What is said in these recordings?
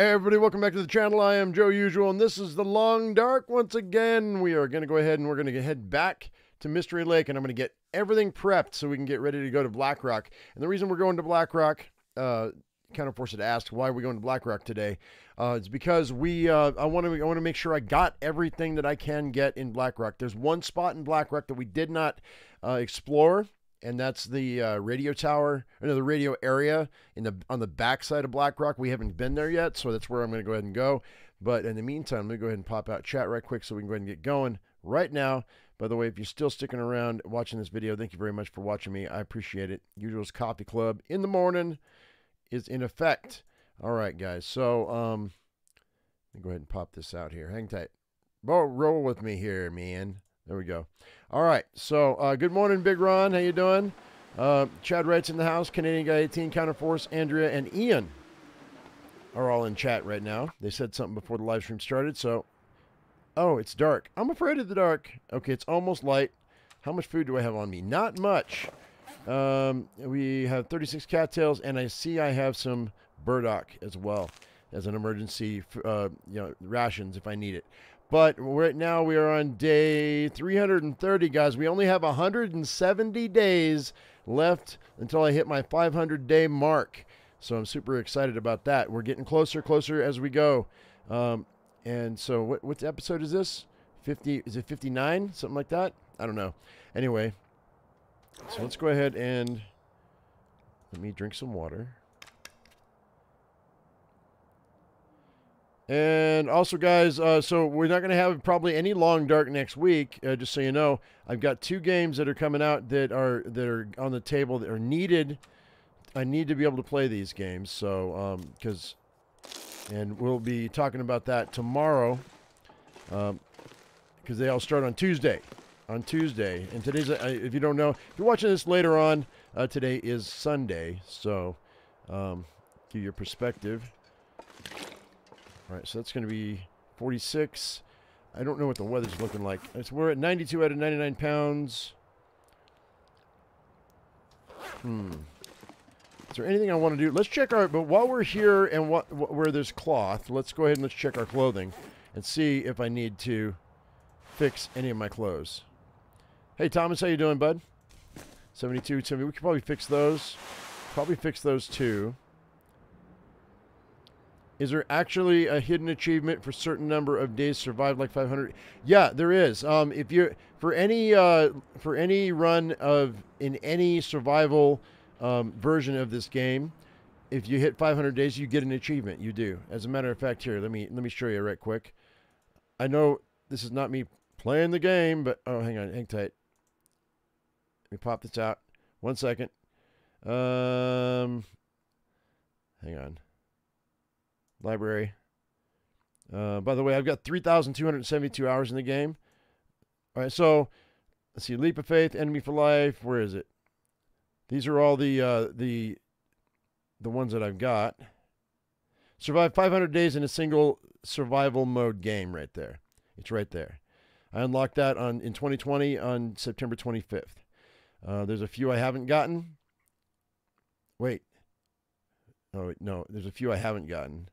Hey everybody, welcome back to the channel. I am Joe Usual, and this is The Long Dark. Once again, we are going to go ahead and we're going to head back to Mystery Lake, and I'm going to get everything prepped so we can get ready to go to Black Rock. And the reason we're going to Black Rock, kind of forced to ask, why are we going to Black Rock today? It's because I want to make sure I got everything that I can get in Black Rock. There's one spot in Black Rock that we did not explore, and that's the radio tower, or no, the radio area on the backside of Black Rock. We haven't been there yet, so that's where I'm going to go ahead and go. But in the meantime, let me go ahead and pop out chat right quick so we can go ahead and get going right now. By the way, if you're still sticking around watching this video, thank you very much for watching me. I appreciate it. Usual's Coffee Club in the morning is in effect. All right, guys. So let me go ahead and pop this out here. Hang tight. Oh, roll with me here, man. There we go. All right. So good morning, Big Ron. How you doing? Chad Wright's in the house. Canadian Guy 18, Counterforce, Andrea, and Ian are all in chat right now. They said something before the live stream started. So, oh, it's dark. I'm afraid of the dark. Okay, it's almost light. How much food do I have on me? Not much. We have 36 cattails, and I see I have some burdock as well as an emergency, rations if I need it. But right now we are on day 330, guys. We only have 170 days left until I hit my 500-day mark. So I'm super excited about that. We're getting closer as we go. And so what episode is this? 50? Is it 59? Something like that? I don't know. Anyway, so let's go ahead and let me drink some water. And also, guys, so we're not going to have probably any Long Dark next week, just so you know. I've got two games that are coming out that are on the table that are needed. I need to be able to play these games, so and we'll be talking about that tomorrow, because they all start on Tuesday. And today's, if you don't know, if you're watching this later on, today is Sunday, so give your perspective. All right, so that's going to be 46. I don't know what the weather's looking like. We're at 92 out of 99 pounds. Is there anything I want to do? Let's check our... But while we're here and where there's cloth, let's go ahead and let's check our clothing and see if I need to fix any of my clothes. Hey, Thomas, how you doing, bud? 72, Timmy. We could probably fix those. Probably fix those, too. Is there actually a hidden achievement for certain number of days survived, like 500? Yeah, there is. If you for any run of in any survival version of this game, if you hit 500 days, you get an achievement. You do. As a matter of fact, here let me show you right quick. I know this is not me playing the game, but oh, hang on, hang tight. Let me pop this out. 1 second. Hang on. Library. By the way, I've got 3,272 hours in the game. All right, so let's see. Leap of Faith, Enemy for Life. Where is it? These are all the ones that I've got. Survive 500 days in a single survival mode game. Right there. It's right there. I unlocked that in 2020 on September 25th. There's a few I haven't gotten. Wait. Oh no, there's a few I haven't gotten.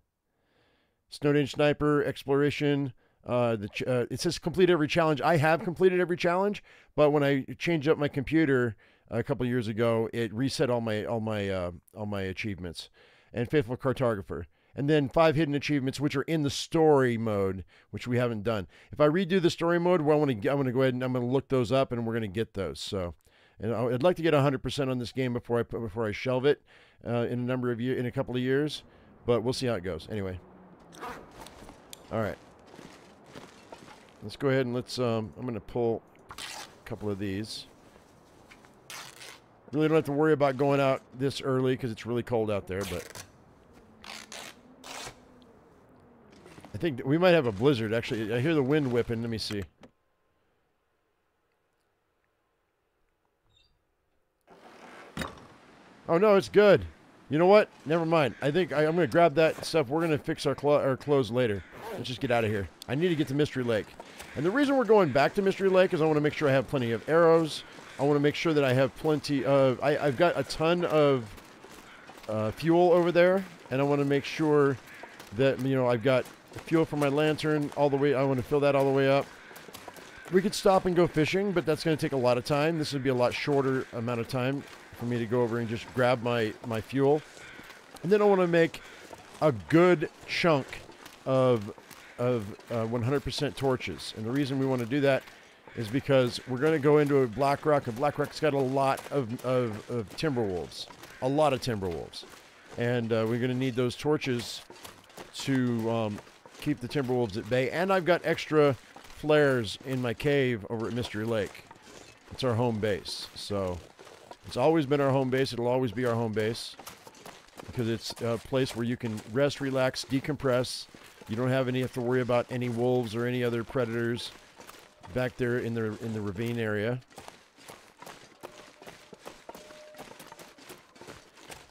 Snowden Sniper, Exploration, it says complete every challenge. I have completed every challenge, but when I changed up my computer a couple years ago, it reset all my achievements. And Faithful Cartographer. And then 5 hidden achievements, which are in the story mode, which we haven't done. If I redo the story mode, well, I'm gonna go ahead and I'm gonna look those up, and we're gonna get those. So, and I'd like to get 100% on this game before I shelve it in a couple of years, but we'll see how it goes. Anyway, all right. Let's go ahead and let's. I'm gonna pull a couple of these. Really don't have to worry about going out this early because it's really cold out there, but. I think we might have a blizzard, actually. I hear the wind whipping. Let me see. Oh, no, it's good. You know what? Never mind. I think I'm going to grab that stuff. We're going to fix our clothes later. Let's just get out of here. I need to get to Mystery Lake. And the reason we're going back to Mystery Lake is I want to make sure I have plenty of arrows. I want to make sure that I have plenty of... I've got a ton of fuel over there, and I want to make sure that, you know, I've got fuel for my lantern all the way. I want to fill that all the way up. We could stop and go fishing, but that's going to take a lot of time. This would be a lot shorter amount of time for me to go over and just grab my fuel. And then I want to make a good chunk of 100% torches. And the reason we want to do that is because we're going to go into a Black Rock, and Black Rock's got a lot of Timberwolves. A lot of Timberwolves. And we're going to need those torches to keep the Timberwolves at bay. And I've got extra flares in my cave over at Mystery Lake. It's our home base. So it's always been our home base. It'll always be our home base because it's a place where you can rest, relax, decompress. You don't have to worry about any wolves or any other predators back there in the ravine area.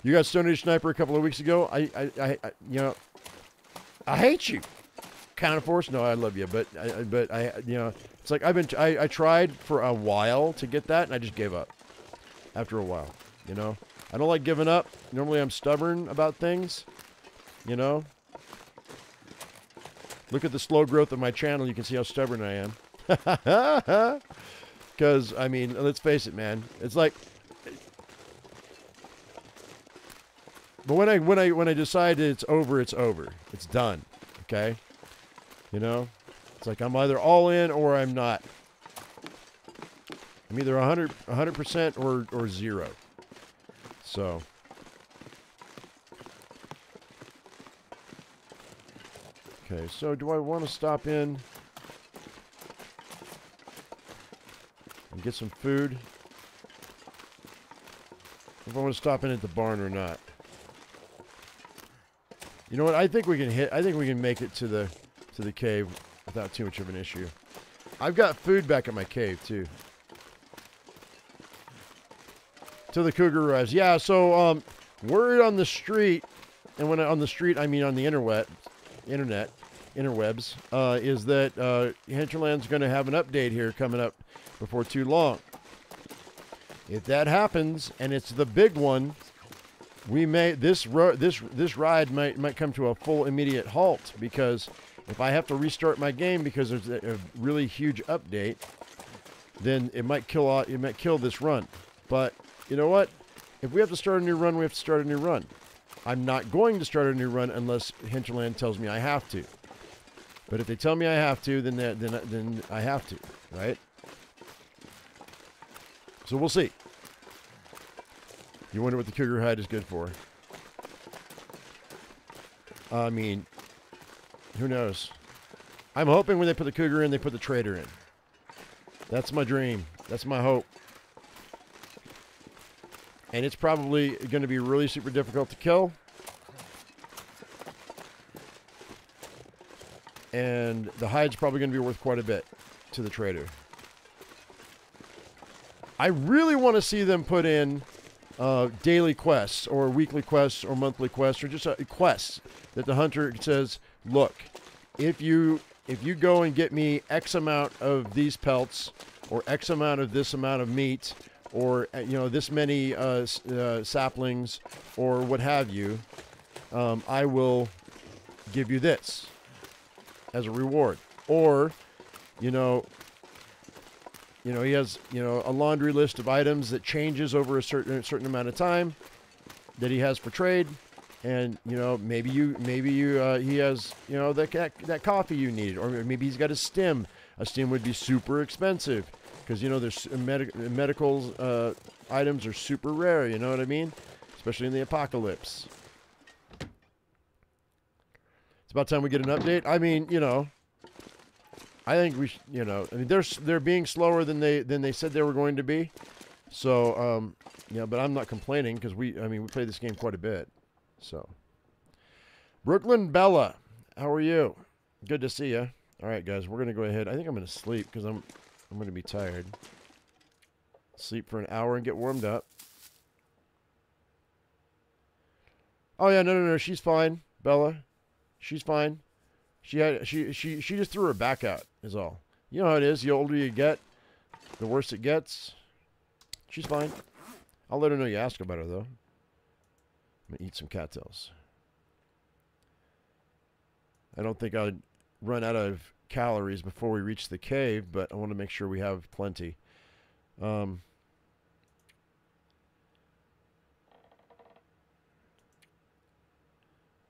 You got Stone Age Sniper a couple of weeks ago. I hate you. Counterforce? No, I love you, but I, you know, it's like I tried for a while to get that, and I just gave up after a while. You know, I don't like giving up. Normally, I'm stubborn about things. You know, look at the slow growth of my channel. You can see how stubborn I am. Because I mean, let's face it, man. It's like, but when I decide it's over, it's over. It's done. Okay. You know, it's like I'm either all in or I'm not. I'm either 100% or zero. So okay, so do I want to stop in and get some food? If I want to stop in at the barn or not? You know what? I think we can make it to the cave without too much of an issue. I've got food back at my cave too. Till the cougar arrives. Yeah, so word on the street, and when on the street I mean on the interwebs, is that Hinterland's going to have an update here coming up before too long. If that happens, and it's the big one, we may this ride might come to a full immediate halt, because if I have to restart my game because there's a really huge update, then it might kill this run. But you know what? If we have to start a new run, we have to start a new run. I'm not going to start a new run unless Hinterland tells me I have to. But if they tell me I have to, then I have to, right? So we'll see. You wonder what the cougar hide is good for. I mean, who knows? I'm hoping when they put the cougar in, they put the traitor in. That's my dream. That's my hope. And it's probably going to be really super difficult to kill. And the hide's probably going to be worth quite a bit to the traitor. I really want to see them put in daily quests or weekly quests or monthly quests or just quests that the hunter says, look, if you go and get me X amount of these pelts or X amount of this amount of meat or, you know, this many saplings or what have you, I will give you this as a reward. Or, you know, he has, you know, a laundry list of items that changes over a certain amount of time that he has for trade. And, you know, maybe he has, you know, that coffee you need, or maybe he's got a stim. A stim would be super expensive because, you know, there's medical items are super rare. You know what I mean? Especially in the apocalypse. It's about time we get an update. I mean, you know, I think we should, you know, I mean, they're being slower than they said they were going to be. So, yeah, but I'm not complaining because we play this game quite a bit. So, Brooklyn Bella, how are you? Good to see you. All right, guys, we're going to go ahead. I think I'm going to sleep because I'm going to be tired. Sleep for an hour and get warmed up. Oh, yeah, no, she's fine, Bella. She's fine. She just threw her back out is all. You know how it is. The older you get, the worse it gets. She's fine. I'll let her know you asked about her, though. I'm going to eat some cattails. I don't think I'd run out of calories before we reach the cave, but I want to make sure we have plenty.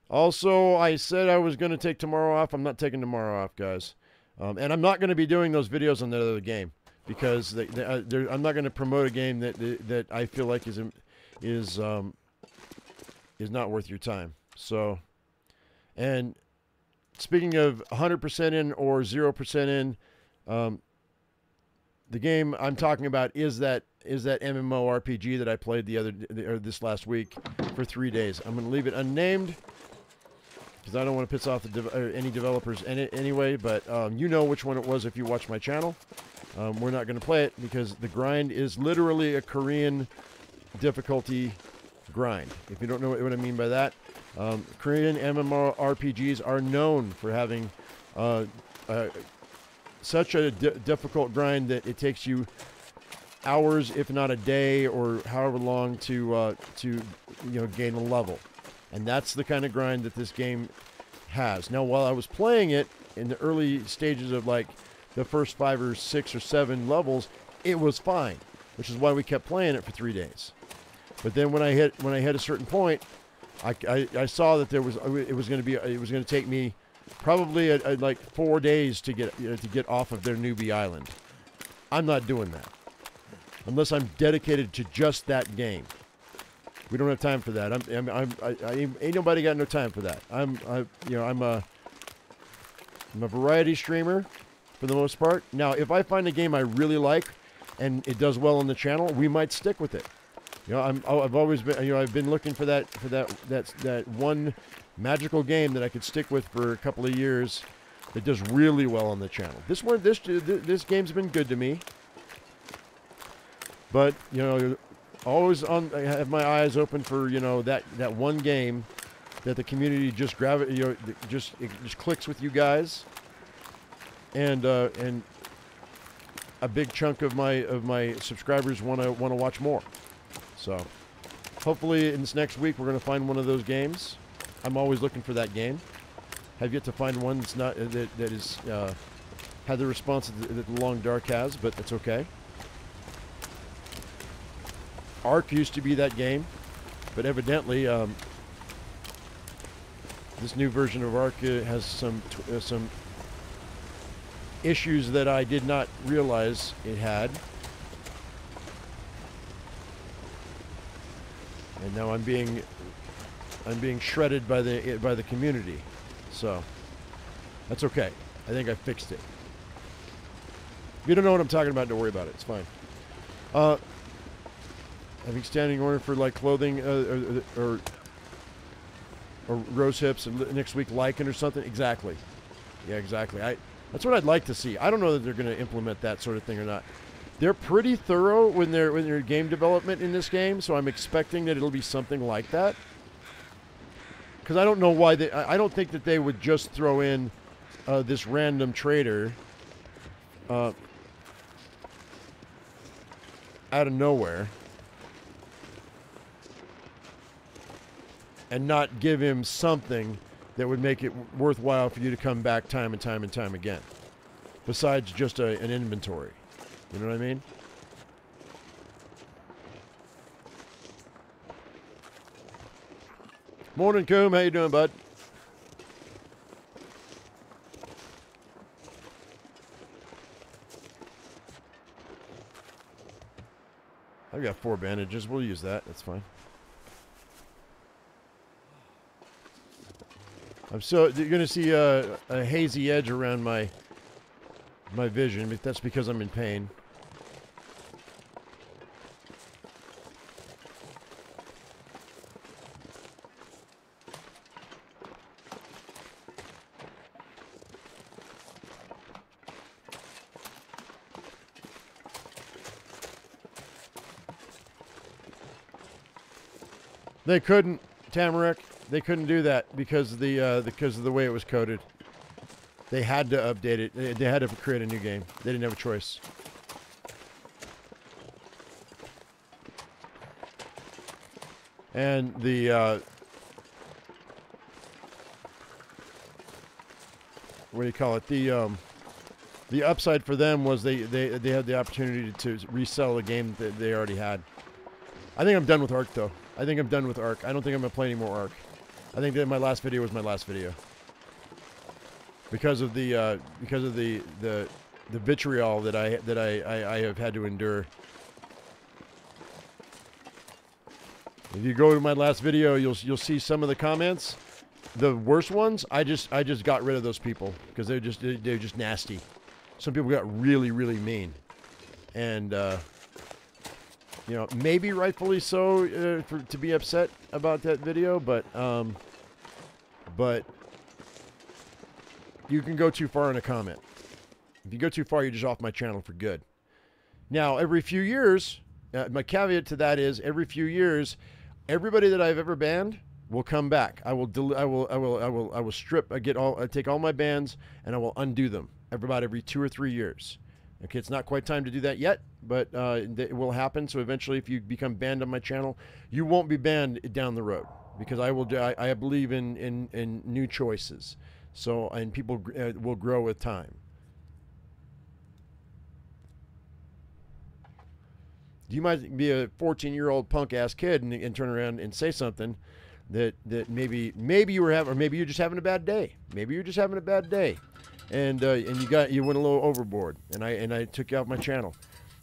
Also, I said I was going to take tomorrow off. I'm not taking tomorrow off, guys. And I'm not going to be doing those videos on that other game because I'm not going to promote a game that I feel like is not worth your time. So, and speaking of 100% in or 0% in, the game I'm talking about is that MMORPG that I played this last week for 3 days. I'm going to leave it unnamed because I don't want to piss off any developers anyway, but you know which one it was if you watch my channel. We're not going to play it because the grind is literally a Korean difficulty grind. If you don't know what I mean by that, Korean MMORPGs are known for having such a difficult grind that it takes you hours, if not a day, or however long to gain a level. And that's the kind of grind that this game has. Now, while I was playing it in the early stages of like the first 5 or 6 or 7 levels, it was fine, which is why we kept playing it for 3 days. But then when I hit a certain point, I saw that it was going to take me probably like 4 days to get off of their newbie island. I'm not doing that unless I'm dedicated to just that game. We don't have time for that. Ain't nobody got no time for that. I'm a variety streamer for the most part. Now, if I find a game I really like and it does well on the channel, we might stick with it. You know, I've always been looking for that one magical game that I could stick with for a couple of years that does really well on the channel. This game's been good to me, but you know, I have my eyes open for that one game that the community just it just clicks with you guys, and a big chunk of my subscribers want to watch more. So hopefully in this next week, we're going to find one of those games. I'm always looking for that game. Have yet to find one that's not, that had the response that The Long Dark has, but that's okay. Ark used to be that game, but evidently this new version of Ark has some issues that I did not realize it had. And now I'm being shredded by the community, so that's okay. I think I fixed it. If you don't know what I'm talking about, don't worry about it. It's fine. Having standing order for like clothing or rose hips, and next week lichen or something. Exactly. Yeah, exactly. That's what I'd like to see. I don't know that they're going to implement that sort of thing or not. They're pretty thorough with their game development in this game, so I'm expecting that it'll be something like that. Because I don't know why I don't think that they would just throw in this random traitor out of nowhere and not give him something that would make it worthwhile for you to come back time and time and time again. Besides just an inventory. You know what I mean? Morning, Coom. How you doing, bud? I've got 4 bandages. We'll use that. That's fine. You're gonna see a hazy edge around my vision, but that's because I'm in pain. They couldn't, Tamarack. They couldn't do that because of the way it was coded. They had to update it. They had to create a new game. They didn't have a choice. And what do you call it? The upside for them was they had the opportunity to resell a game that they already had. I think I'm done with Ark, though. I think I'm done with Ark. I don't think I'm going to play any more Ark. I think that my last video was my last video. Because of the vitriol that I have had to endure. If you go to my last video, you'll see some of the comments. The worst ones, I just got rid of those people because they're just nasty. Some people got really mean, and you know, maybe rightfully so to be upset about that video, but you can go too far in a comment. If you go too far, you're just off my channel for good. Now, every few years, my caveat to that is every few years, everybody that I've ever banned will come back. I will strip. I take all my bans and I will undo them about every 2 or 3 years. Okay, it's not quite time to do that yet, but it will happen. So eventually, if you become banned on my channel, you won't be banned down the road because I will. I believe in new choices. So and people will grow with time. You might be a 14-year-old punk-ass kid and turn around and say something that maybe you were having, or maybe you're just having a bad day. Maybe you're just having a bad day, and you went a little overboard, and I took you off my channel.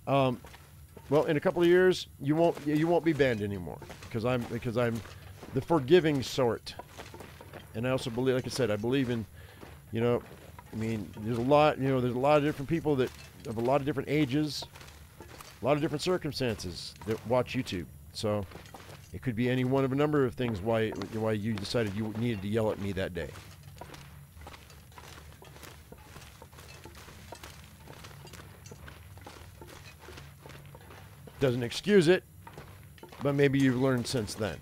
Well, in a couple of years, you won't be banned anymore because I'm the forgiving sort, and I also believe, like I said, I believe in, you know, I mean, there's a lot of different people that of a lot of different ages. A lot of different circumstances that watch YouTube, so it could be any one of a number of things why you decided you needed to yell at me that day. Doesn't excuse it, but maybe you've learned since then.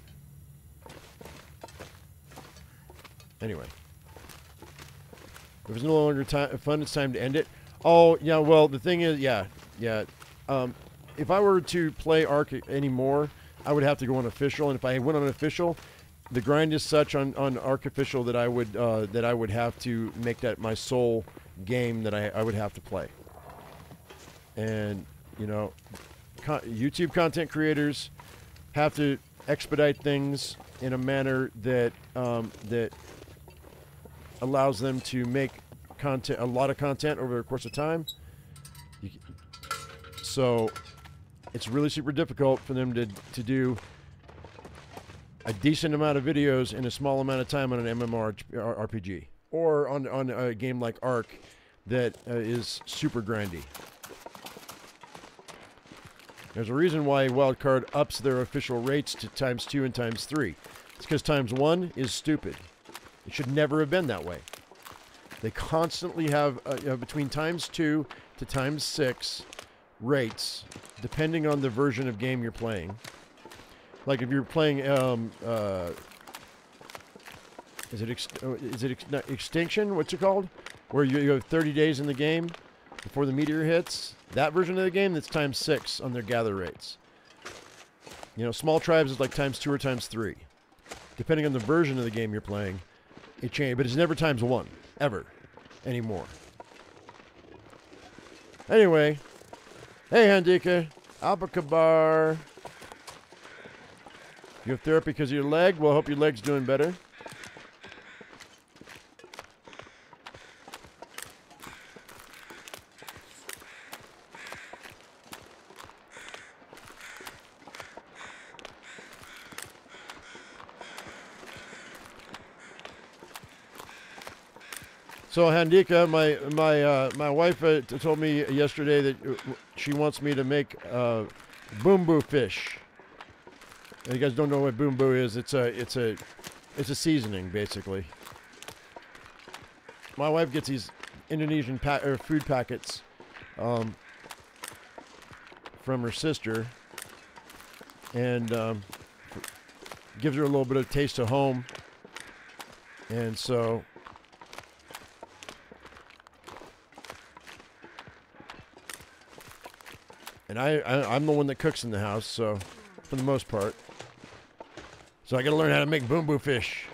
Anyway, if it's no longer fun, it's time to end it. Oh yeah, well the thing is, yeah. If I were to play Ark anymore, I would have to go on official, and if I went on official, the grind is such on Ark official that I would have to make that my sole game that I would have to play. And you know, YouTube content creators have to expedite things in a manner that that allows them to make content, a lot of content over the course of time. So it's really super difficult for them to do a decent amount of videos in a small amount of time on an MMORPG or on a game like Ark that is super grindy. There's a reason why Wildcard ups their official rates to ×2 and ×3. It's because ×1 is stupid. It should never have been that way. They constantly have between ×2 to ×6 rates, depending on the version of game you're playing. Like if you're playing, is it Extinction? What's it called? Where you have 30 days in the game before the meteor hits. That version of the game, that's ×6 on their gather rates. You know, Small Tribes is like ×2 or ×3, depending on the version of the game you're playing. It changes, but it's never ×1 ever anymore. Anyway. Hey, Handika, Abakabar. You have therapy because of your leg? Well, I hope your leg's doing better. So Handika, my wife told me yesterday that she wants me to make bumbu fish. And you guys don't know what bumbu is? It's a seasoning, basically. My wife gets these Indonesian food packets from her sister, and gives her a little bit of taste of home, and so. And I'm the one that cooks in the house, so for the most part. So I gotta learn how to make bumbu fish.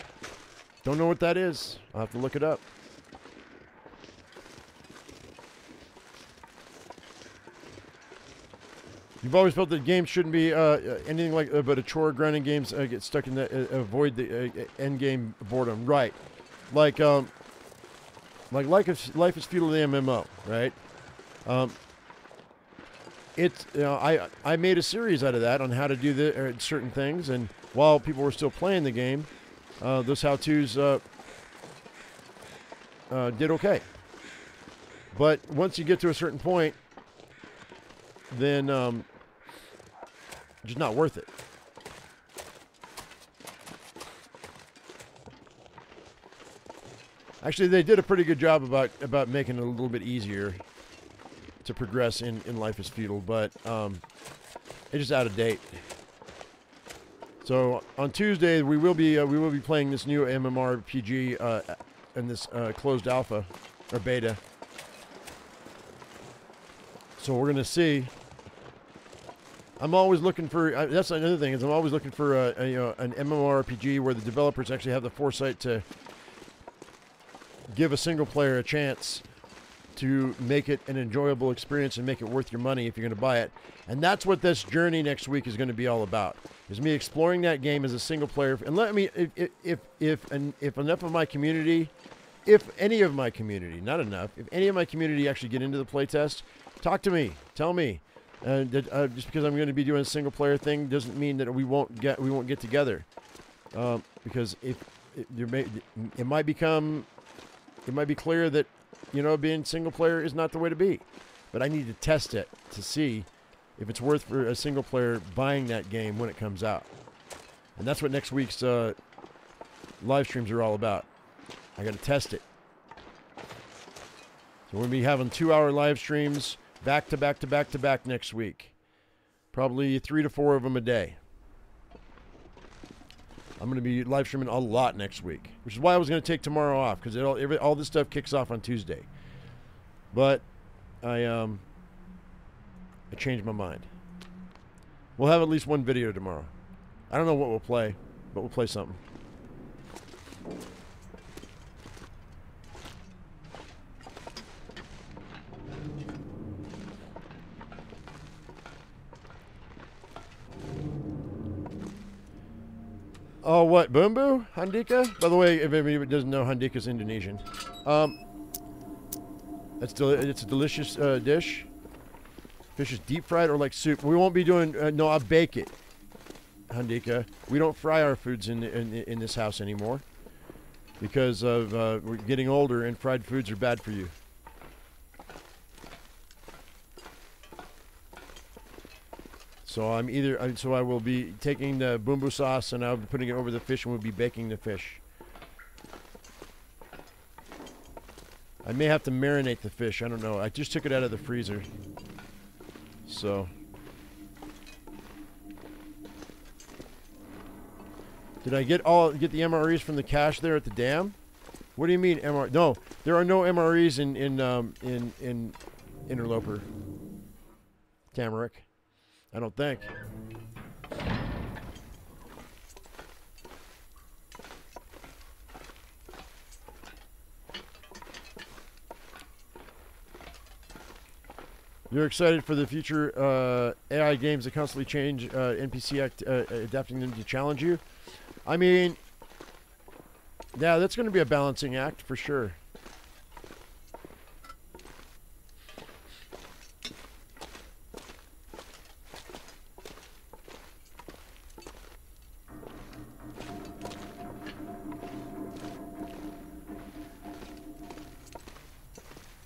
Don't know what that is. I'll have to look it up. You've always felt that games shouldn't be anything like but a chore. Grinding games get stuck in that, avoid the end game boredom, right? Like Life is Feudal, the MMO, right? It's, you know, I made a series out of that on how to do the, certain things, and while people were still playing the game, those how-tos did okay. But once you get to a certain point, then just not worth it. Actually, they did a pretty good job about making it a little bit easier to progress in Life is Feudal, but it's just out of date. So on Tuesday we will be playing this new MMORPG in this closed alpha or beta. So we're gonna see. I'm always looking for. That's another thing is I'm always looking for you know, an MMORPG where the developers actually have the foresight to give a single player a chance to make it an enjoyable experience and make it worth your money if you're going to buy it. And that's what this journey next week is going to be all about, is me exploring that game as a single player. And let me, if enough of my community, if any of my community, not enough, if any of my community actually get into the playtest, talk to me, tell me. Just because I'm going to be doing a single player thing doesn't mean that we won't get together, because it might be clear that, you know, being single player is not the way to be, but I need to test it to see if it's worth for a single player buying that game when it comes out. And that's what next week's live streams are all about. I got to test it. So we're going to be having 2-hour live streams back to back to back to back next week. Probably 3 to 4 of them a day. I'm going to be live streaming a lot next week, which is why I was going to take tomorrow off, because all this stuff kicks off on Tuesday. But I changed my mind. We'll have at least one video tomorrow. I don't know what we'll play, but we'll play something. Oh, what? Bumbu? Handika? By the way, if anybody doesn't know, Handika is Indonesian. It's a delicious dish. Fish is deep fried or like soup. We won't be doing... no, I'll bake it, Handika. We don't fry our foods in this house anymore because of we're getting older and fried foods are bad for you. So I'm I will be taking the bumbu sauce and I'll be putting it over the fish and we'll be baking the fish. I may have to marinate the fish. I don't know. I just took it out of the freezer. So did I get the MREs from the cache there at the dam? What do you mean MRE? No, there are no MREs in Interloper, Tamarack. I don't think. You're excited for the future AI games that constantly change, NPC adapting them to challenge you? I mean, yeah, that's going to be a balancing act for sure.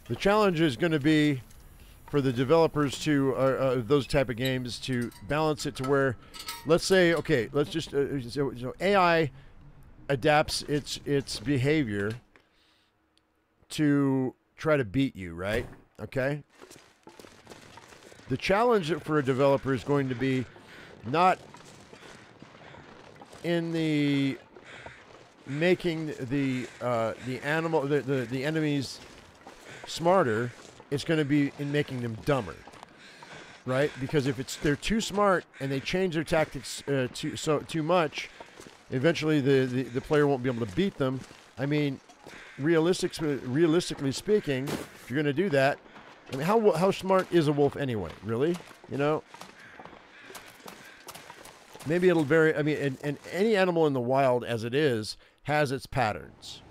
The challenge is going to be for the developers to those type of games to balance it to where, let's say, okay, let's just so AI adapts its behavior to try to beat you, right? Okay. The challenge for a developer is going to be not in the making the animal the enemies smarter, it's going to be in making them dumber, right? Because if they're too smart and they change their tactics too much, eventually the player won't be able to beat them. I mean, realistically speaking, if you're going to do that, I mean, how smart is a wolf anyway? Really, you know, Maybe it'll vary. I mean, and any animal in the wild as it is has its patterns.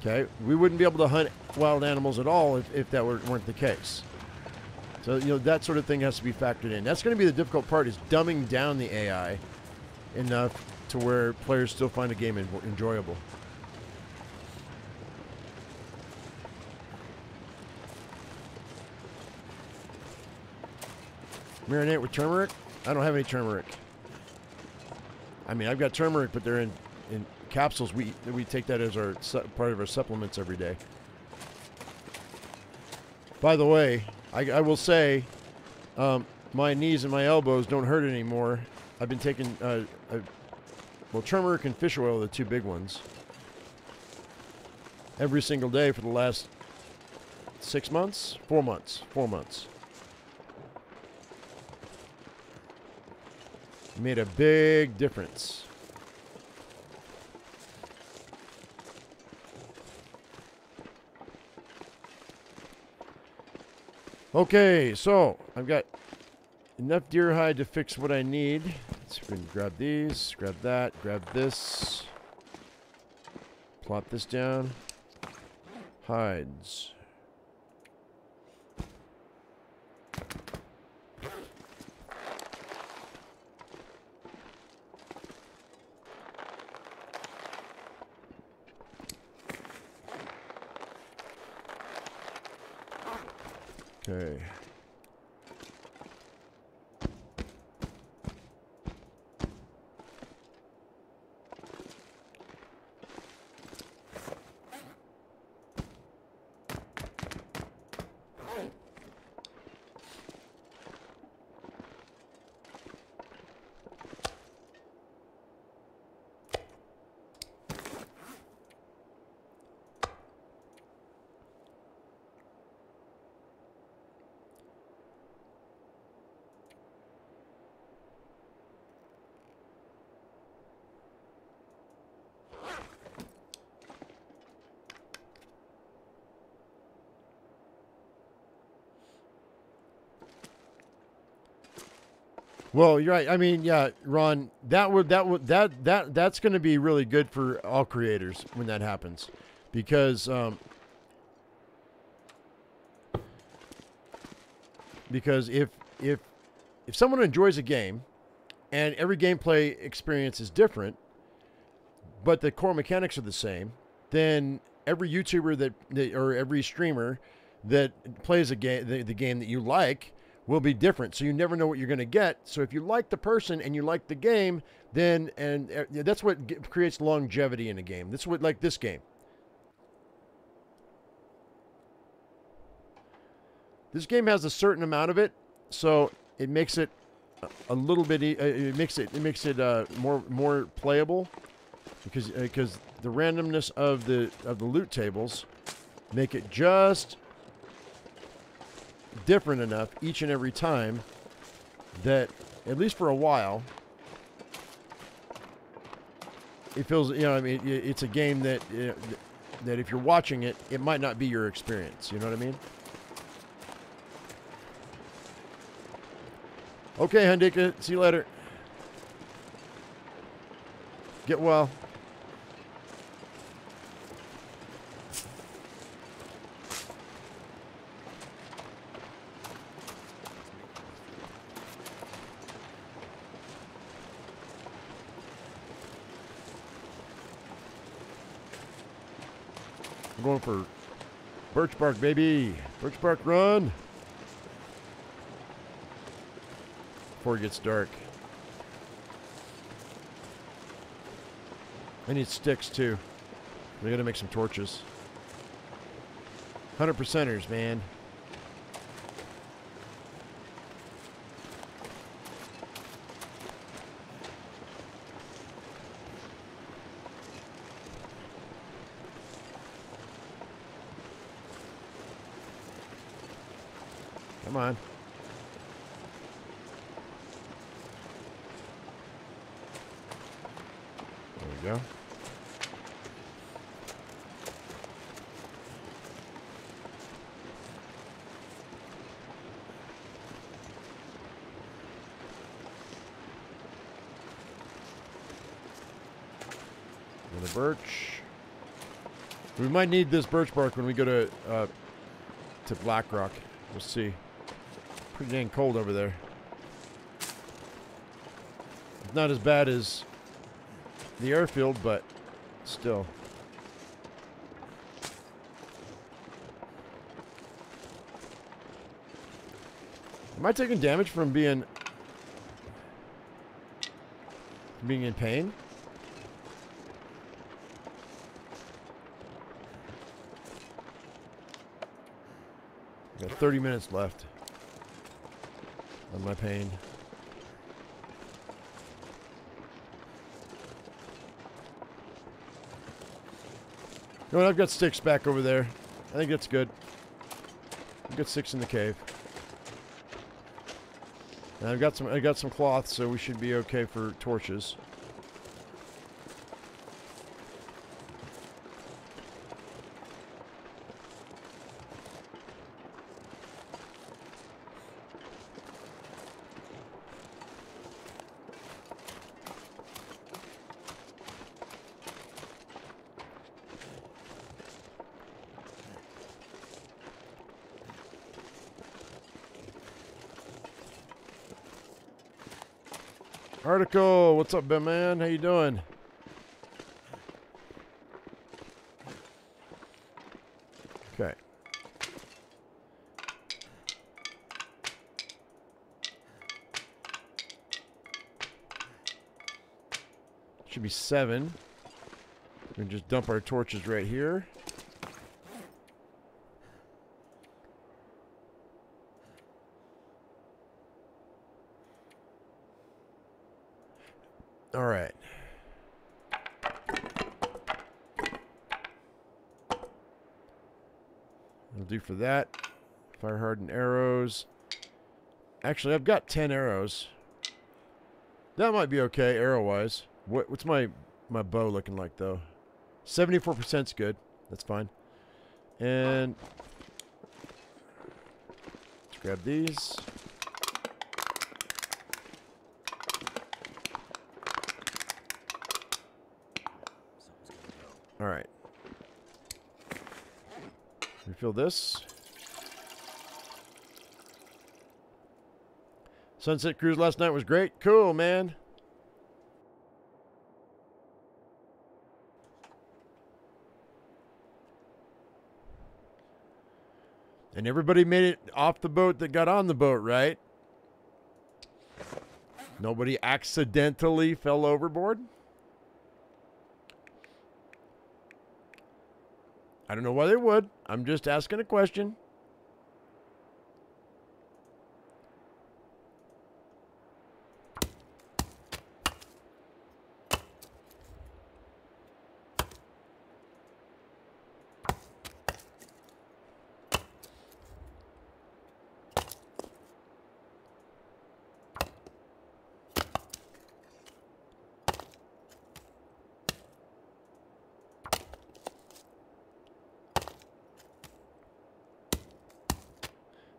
Okay, we wouldn't be able to hunt wild animals at all if that weren't the case. So, you know, that sort of thing has to be factored in. That's going to be the difficult part, is dumbing down the AI enough to where players still find the game enjoyable. Marinate with turmeric? I don't have any turmeric. I mean, I've got turmeric, but they're in capsules. We take that as our part of our supplements every day. By the way, I will say, my knees and my elbows don't hurt anymore. I've been taking, well, turmeric and fish oil are the two big ones, every single day for the last 6 months, 4 months, 4 months. Made a big difference. Okay, so I've got enough deer hide to fix what I need. Let's grab these, grab that, grab this. Plop this down. Hides. Okay. Well, you're right. I mean, yeah, Ron, that's going to be really good for all creators when that happens, because if someone enjoys a game, and every gameplay experience is different, but the core mechanics are the same, then every YouTuber or every streamer that plays a game, the game that you like, will be different. So you never know what you're going to get. So if you like the person and you like the game, then that's what creates longevity in a game. That's what, like this game. This game has a certain amount of it, so it makes it a little bit. It makes it more playable, because the randomness of the loot tables make it just different enough each and every time that, at least for a while, it feels, you know, I mean, it's a game that, you know, that if you're watching it, it might not be your experience. You know what I mean? Okay, Hundika, see you later. Get well. Going for birch bark, baby. Birch bark, run before it gets dark. I need sticks too. We gotta make some torches. 100%ers, man. Come on. There we go. the birch. We might need this birch bark when we go to Black Rock. We'll see. Pretty dang cold over there. It's not as bad as the airfield, but still. Am I taking damage from being in pain? I've got 30 minutes left on my pain. You know what? I've got sticks back over there. I think that's good. I've got sticks in the cave. And I got some cloth, so we should be okay for torches. Article, what's up, man? How you doing? Okay. Should be 7. We can just dump our torches right here. For that, fire hardened arrows. Actually, I've got 10 arrows. That might be okay arrow wise. What's my bow looking like though? 74% is good. That's fine. And let's grab these. All right. Refill this. Sunset cruise last night was great. Cool, man. And everybody made it off the boat that got on the boat, right? Nobody accidentally fell overboard? I don't know why they would. I'm just asking a question.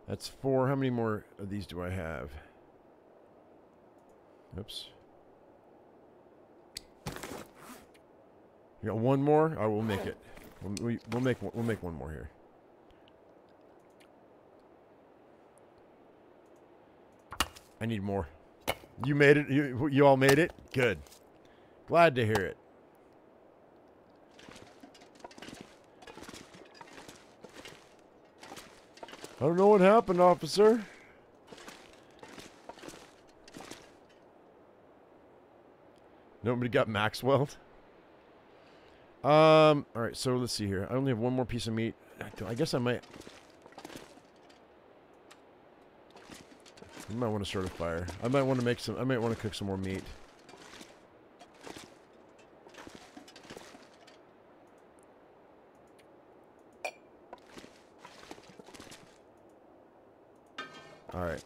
That's 4. How many more of these do I have? Oops. You got 1 more? I will make it. We'll make 1 more here. I need more. You made it. You all made it. Good. Glad to hear it. I don't know what happened, officer. Nobody got Maxwell. All right, so let's see here. I only have 1 more piece of meat. I guess I might. I might want to start a fire. I might want to make some. I might want to cook some more meat. All right.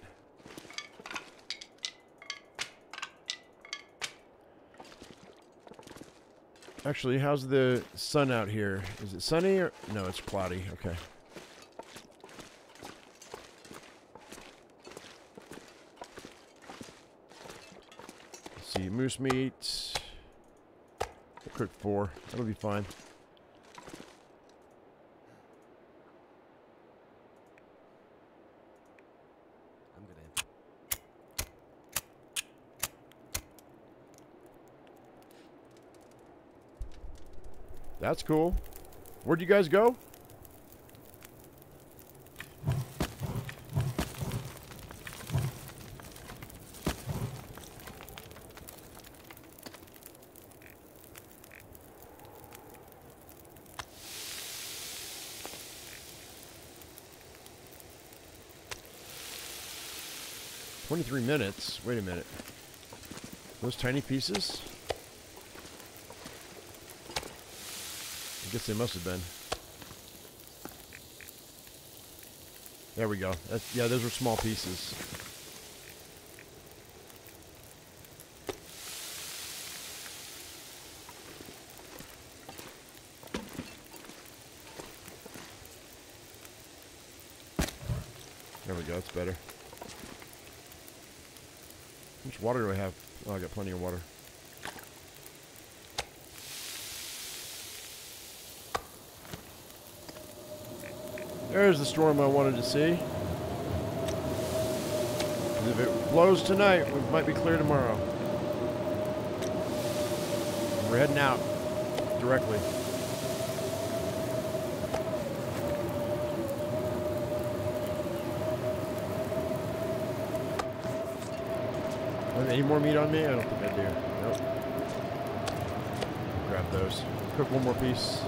Actually, how's the sun out here? Is it sunny or no? It's cloudy. Okay. Let's see, moose meat. crit 4. That'll be fine. That's cool. Where'd you guys go? Three minutes. Wait a minute. Those tiny pieces? I guess they must have been. There we go. That's, yeah, those were small pieces. There we go. That's better. How much water do I have? Oh, I got plenty of water. There's the storm I wanted to see. If it blows tonight, it might be clear tomorrow. We're heading out directly. Any more meat on me? I don't think I do. Nope. Grab those. Cook one more piece.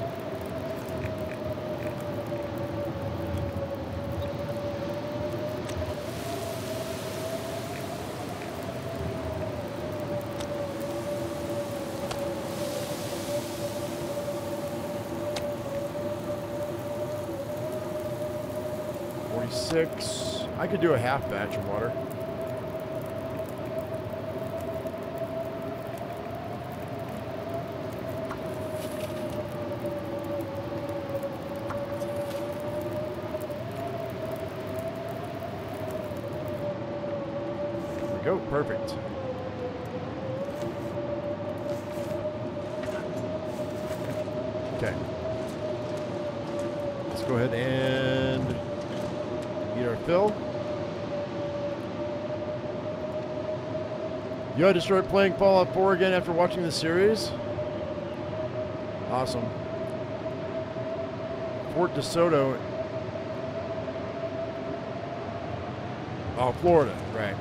I could do a half batch of water. Go, perfect. Okay. Let's go ahead and eat our fill. You had to start playing Fallout 4 again after watching the series? Awesome. Fort DeSoto. Oh, Florida. Right.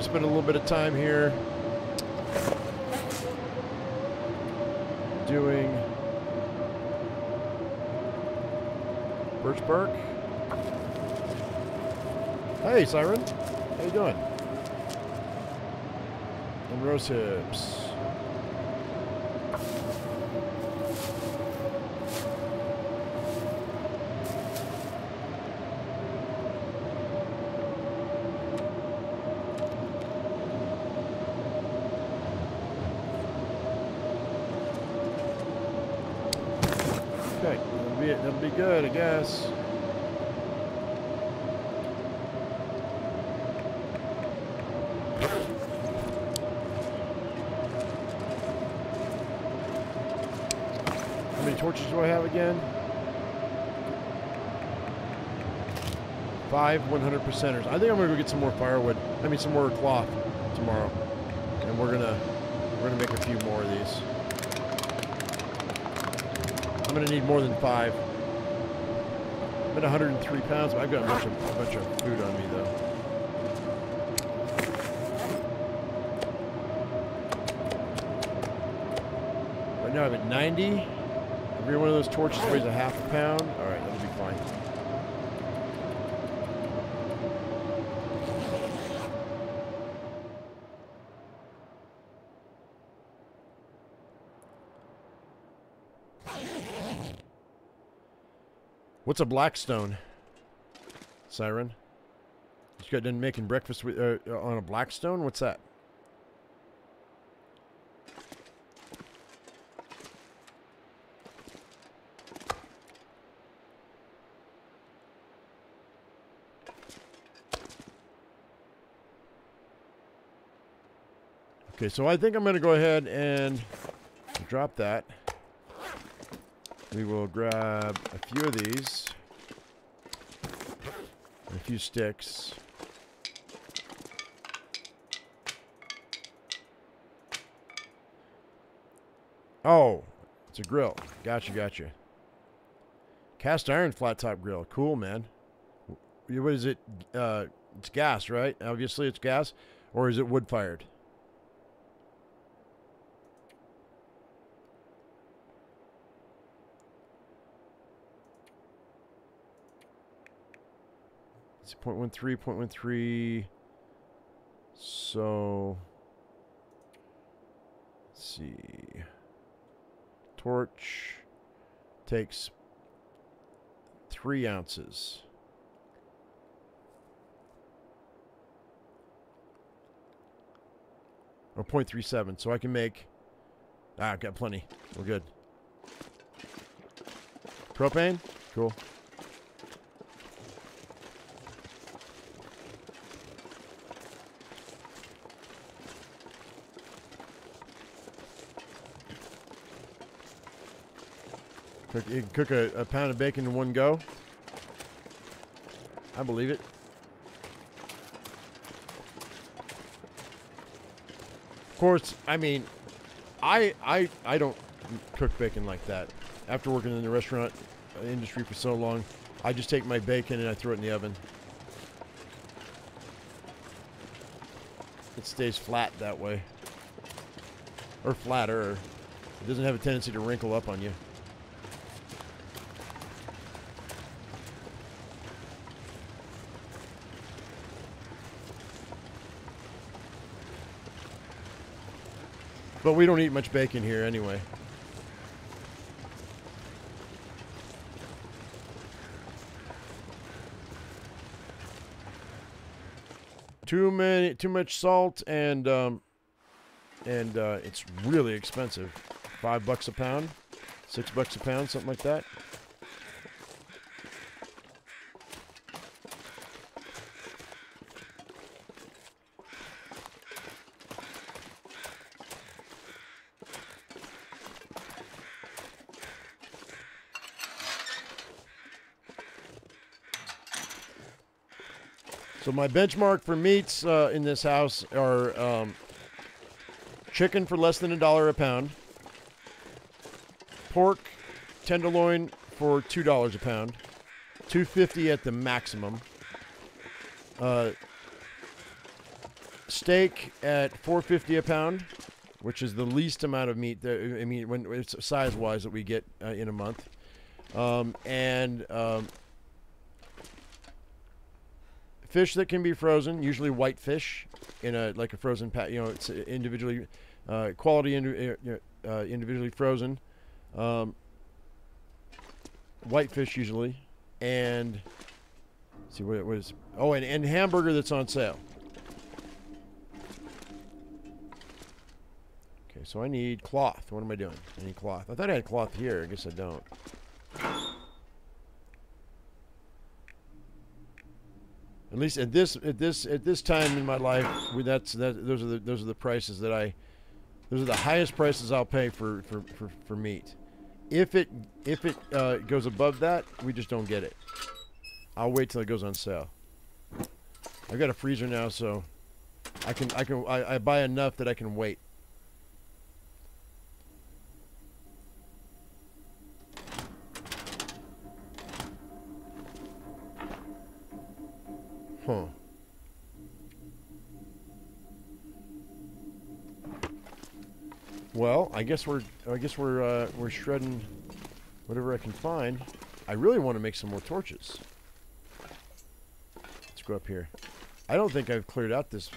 Spend a little bit of time here doing birch bark. Hey, Siren, how you doing? And rose hips. Good, I guess. How many torches do I have again? 5 100%ers. I think I'm gonna go get some more firewood. I mean, some more cloth tomorrow, and we're gonna make a few more of these. I'm gonna need more than 5. At 103 pounds, but I've got a bunch of food on me though. Right now I'm at 90. Every one of those torches weighs a half a pound. All right, that'll be fine. What's a blackstone, Siren? You got done making breakfast with, on a blackstone? What's that? Okay, so I think I'm going to go ahead and drop that. We will grab a few of these. A few sticks. Oh, it's a grill. Gotcha, gotcha. Cast iron flat top grill. Cool, man. What is it? It's gas, right? Obviously it's gas. Or is it wood fired? It's 0.13, 0.13. So, let's see. Torch takes 3 ounces. Or 0.37, so I can make... Ah, I've got plenty. We're good. Propane? Cool. You can cook a pound of bacon in one go. I believe it. Of course, I mean, I don't cook bacon like that. After working in the restaurant industry for so long, I just take my bacon and I throw it in the oven. It stays flat that way. Or flatter. It doesn't have a tendency to wrinkle up on you. But we don't eat much bacon here anyway. Too much salt, and it's really expensive. $5 a pound, $6 a pound, something like that. So my benchmark for meats in this house are chicken for less than $1 a pound, pork tenderloin for $2 a pound, $2.50 at the maximum, steak at $4.50 a pound, which is the least amount of meat that, I mean, when it's size-wise that we get in a month, fish that can be frozen, usually white fish, in a frozen pack. You know, it's individually quality, individually frozen. White fish usually, and let's see what is. Oh, and hamburger that's on sale. Okay, so I need cloth. What am I doing? I need cloth. I thought I had cloth here. I guess I don't. At least at this time in my life, those are the prices that those are the highest prices I'll pay for meat. If it goes above that, we just don't get it. I'll wait till it goes on sale. I've got a freezer now, so I buy enough that I can wait. Huh. Well, I guess we're shredding whatever I can find. I really want to make some more torches. Let's go up here. I don't think I've cleared out this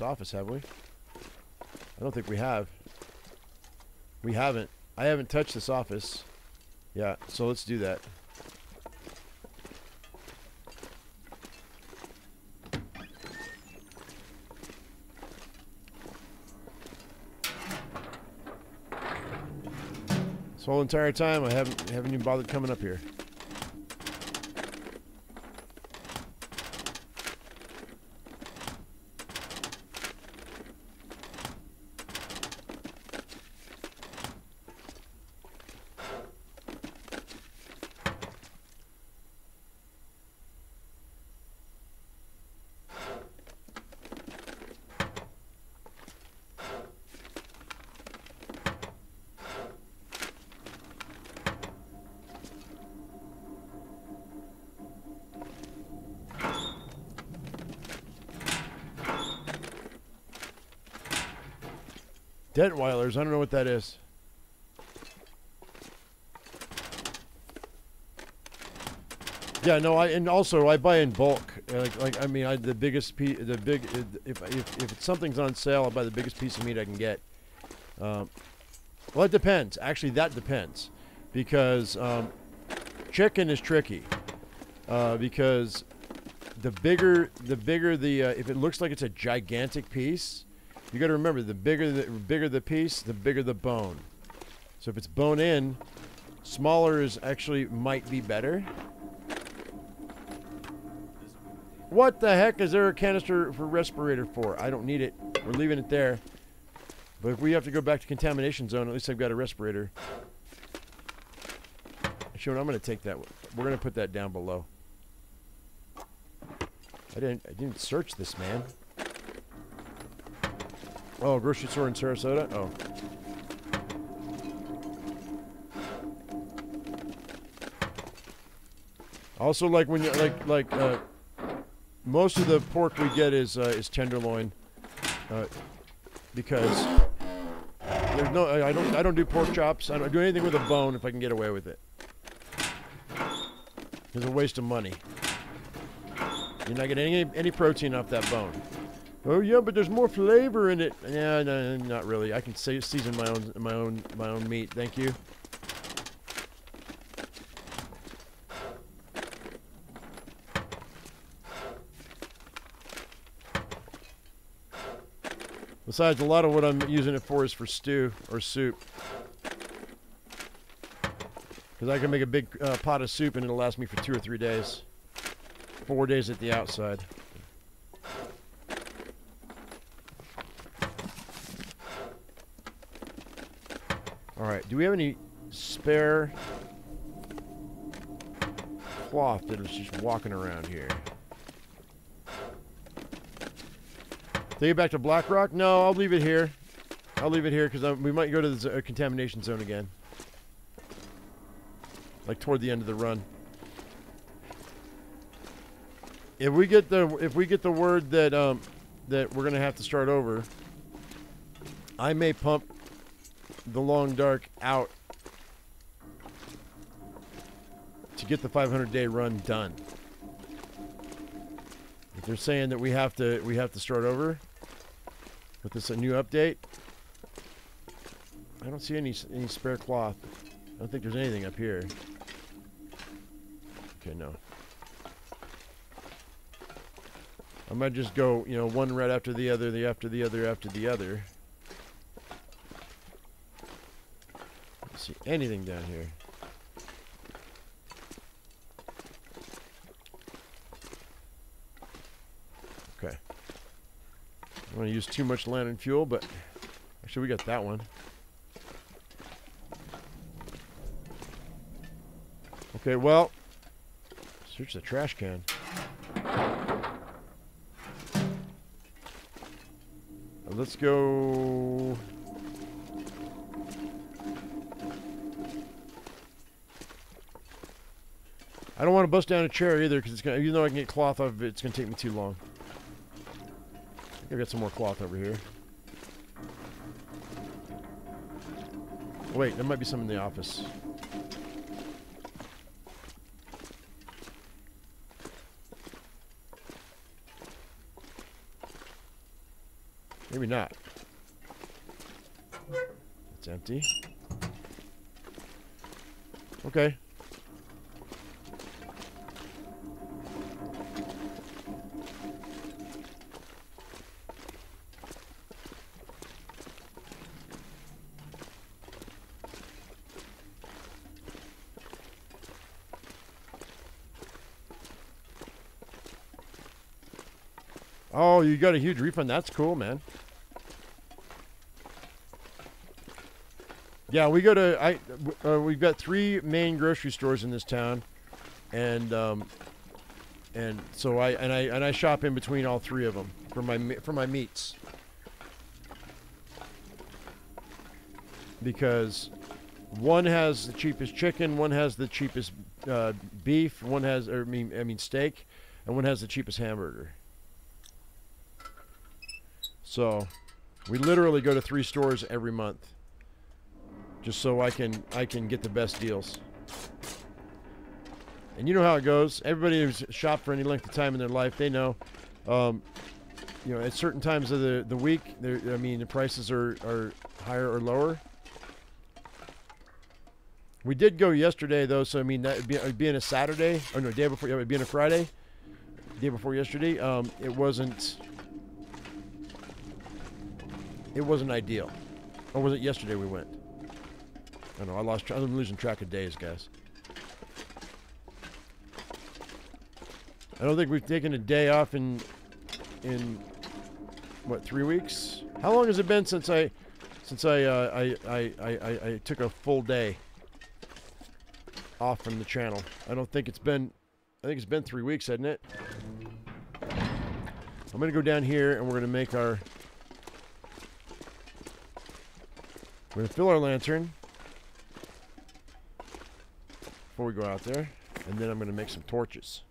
office, have we? I don't think we have. We haven't. I haven't touched this office. Yeah, so let's do that. This whole entire time, I haven't even bothered coming up here. Detweilers, I don't know what that is. Yeah, no, I buy in bulk. Like I mean, if something's on sale, I'll buy the biggest piece of meat I can get. Well, it depends. Actually, that depends, because chicken is tricky, because the bigger the if it looks like it's a gigantic piece, you got to remember the bigger the piece, the bigger the bone. So if it's bone in, smaller is actually might be better. What the heck is there a canister for respirator for? I don't need it. We're leaving it there. But if we have to go back to contamination zone, at least I've got a respirator. Actually, I'm going to take that. We're going to put that down below. I didn't search this, man. Oh, grocery store in Sarasota? Oh. Also, like when you most of the pork we get is tenderloin, because there's no I don't do pork chops. I don't do anything with a bone if I can get away with it. It's a waste of money. You're not getting any protein off that bone. Oh yeah, but there's more flavor in it. Yeah, no, not really. I can season my own meat. Thank you. Besides, a lot of what I'm using it for is for stew or soup. Because I can make a big pot of soup and it'll last me for 2 or 3 days. 4 days at the outside. Alright, do we have any spare cloth that is just walking around here? Take it back to Black Rock? No, I'll leave it here. I'll leave it here because we might go to the contamination zone again. Like toward the end of the run. If we get the word that that we're gonna have to start over, I may pump the Long Dark out to get the 500-day run done. If they're saying that we have to start over with this new update, I don't see any spare cloth. I don't think there's anything up here. Okay, no. I might just go, you know, one right after the other, after the other. I don't see anything down here. I don't want to use too much lantern fuel, but actually we got that one. Okay, well, search the trash can. Let's go. I don't want to bust down a chair either, because it's gonna, even though I can get cloth off of it, it's gonna take me too long. I've got some more cloth over here. Oh, wait, there might be some in the office. Maybe not. It's empty. Okay. Oh, you got a huge refund. That's cool, man. Yeah, we go to we've got 3 main grocery stores in this town, and so I shop in between all 3 of them for my meats, because one has the cheapest chicken, one has the cheapest beef, one has I mean steak, and one has the cheapest hamburger. So We literally go to 3 stores every month just so I can get the best deals. And you know how it goes. Everybody who's shopped for any length of time in their life, they know. You know, at certain times of the week, I mean, the prices are higher or lower. We did go yesterday, though, so I mean, that being a Saturday, or no, day before, yeah, being a Friday, day before yesterday, it wasn't ideal. Or was it yesterday we went? I don't know. I'm losing track of days, guys. I don't think we've taken a day off in what, 3 weeks? How long has it been since I took a full day off from the channel? I don't think it's been. I think it's been 3 weeks, hasn't it? I'm gonna go down here and we're gonna fill our lantern before we go out there, and then I'm gonna make some torches.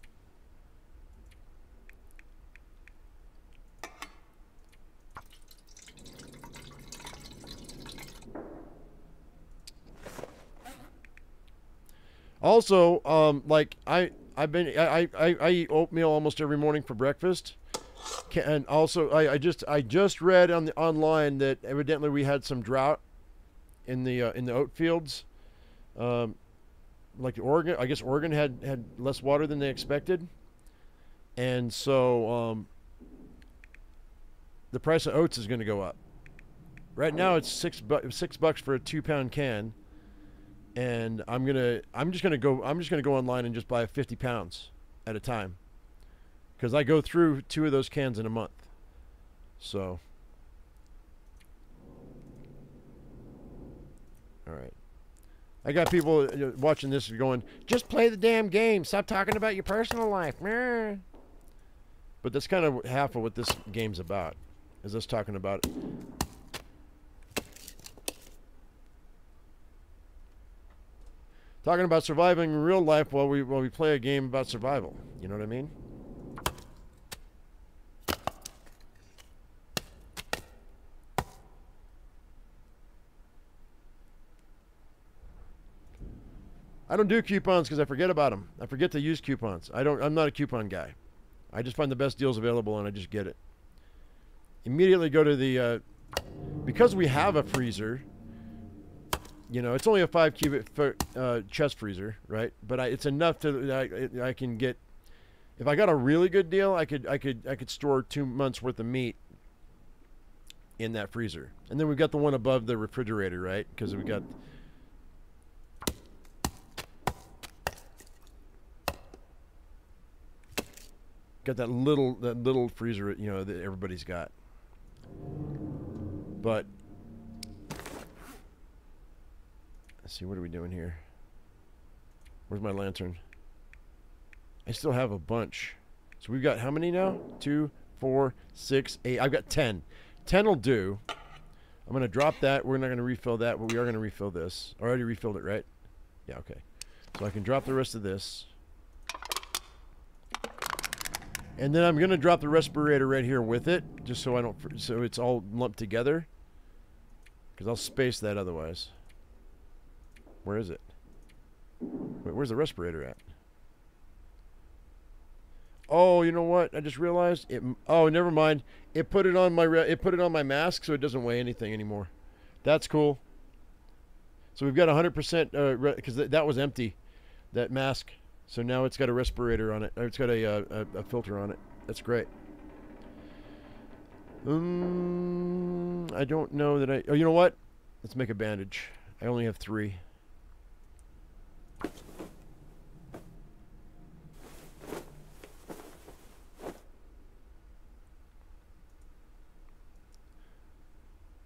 Also, like I eat oatmeal almost every morning for breakfast, and also I just read on the online that evidently we had some drought in the oat fields, like Oregon. I guess Oregon had less water than they expected, and so the price of oats is going to go up. Right now it's $6 for a 2-pound can. And I'm just gonna go online and just buy 50 pounds at a time, because I go through 2 of those cans in a month. So, all right, I got people watching this going, "Just play the damn game. Stop talking about your personal life." But that's kind of half of what this game's about, is us talking about it. Talking about surviving real life while we play a game about survival. You know what I mean? I don't do coupons because I forget about them. I forget to use coupons. I'm not a coupon guy. I just find the best deals available and I just get it. Immediately go to the because we have a freezer. You know, it's only a 5-cubic chest freezer, right? But it's enough that I can get. If I got a really good deal, I could store 2 months worth of meat in that freezer. And then we've got the one above the refrigerator, right? Because we got. That little freezer, you know, that everybody's got. But. Let's see, what are we doing here? Where's my lantern? I still have a bunch. So we've got how many now? 2, 4, 6, 8. I've got 10. 10 will do. I'm going to drop that. We're not going to refill that, but we are going to refill this. I already refilled it, right? Yeah, okay. So I can drop the rest of this. And then I'm going to drop the respirator right here with it, just so I don't, so it's all lumped together. Because I'll space that otherwise. Where is it? Wait, where's the respirator at? Oh, you know what? I just realized it. Oh, never mind. It put it on my mask, so it doesn't weigh anything anymore. That's cool. So we've got 100% because that was empty, that mask. So now it's got a respirator on it. Or it's got a filter on it. That's great. I don't know that I. Oh, you know what? Let's make a bandage. I only have 3.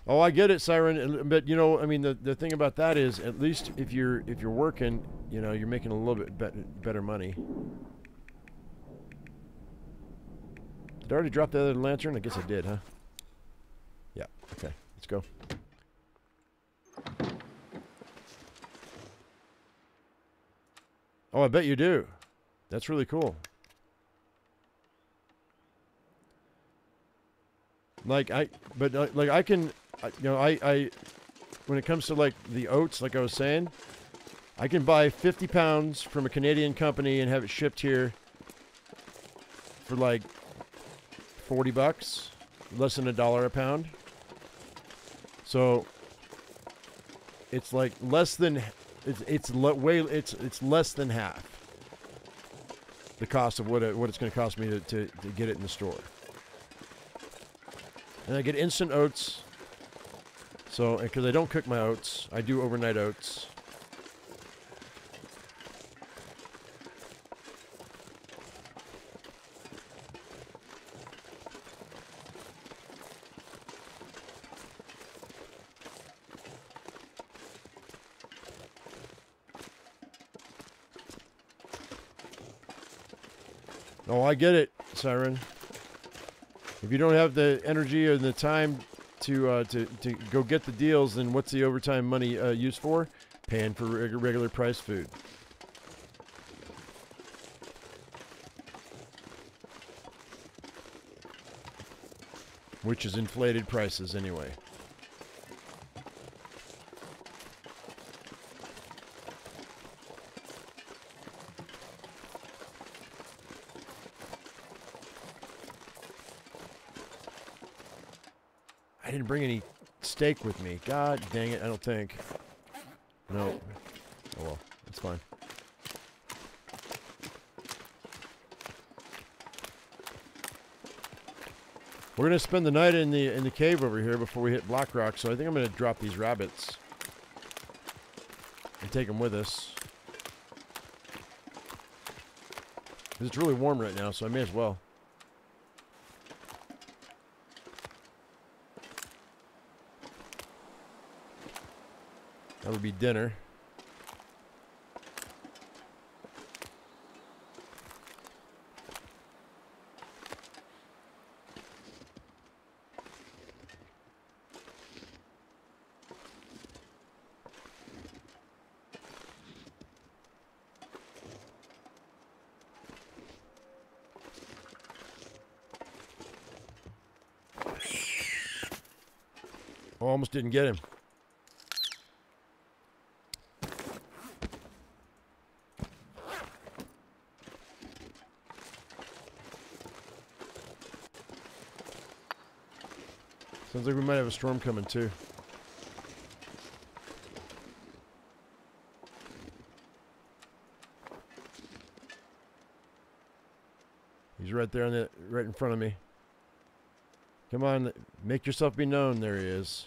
Oh, I get it, Siren. But you know, I mean, the thing about that is, at least if you're working, you know, you're making a little bit better money. Did I already drop the other lantern? I guess I did, huh? Yeah. Okay, let's go. Oh, I bet you do. That's really cool. Like I when it comes to like the oats, like I was saying, I can buy 50 pounds from a Canadian company and have it shipped here for like 40 bucks, less than $1 a pound. So it's like less than it's less than half the cost of what it's going to cost me to get it in the store. And I get instant oats. So, because I don't cook my oats, I do overnight oats. Oh, I get it, Siren. If you don't have the energy or the time to go get the deals, then what's the overtime money used for? Paying for regular price food. Which is inflated prices anyway. I didn't bring any steak with me. God dang it, I don't think. No. Oh well, it's fine. We're gonna spend the night in the cave over here before we hit Black Rock, so I think I'm gonna drop these rabbits and take them with us. 'Cause it's really warm right now, so I may as well. That would be dinner. Oh, almost didn't get him. Sounds like we might have a storm coming too. He's right there on the right in front of me. Come on, make yourself be known. There he is.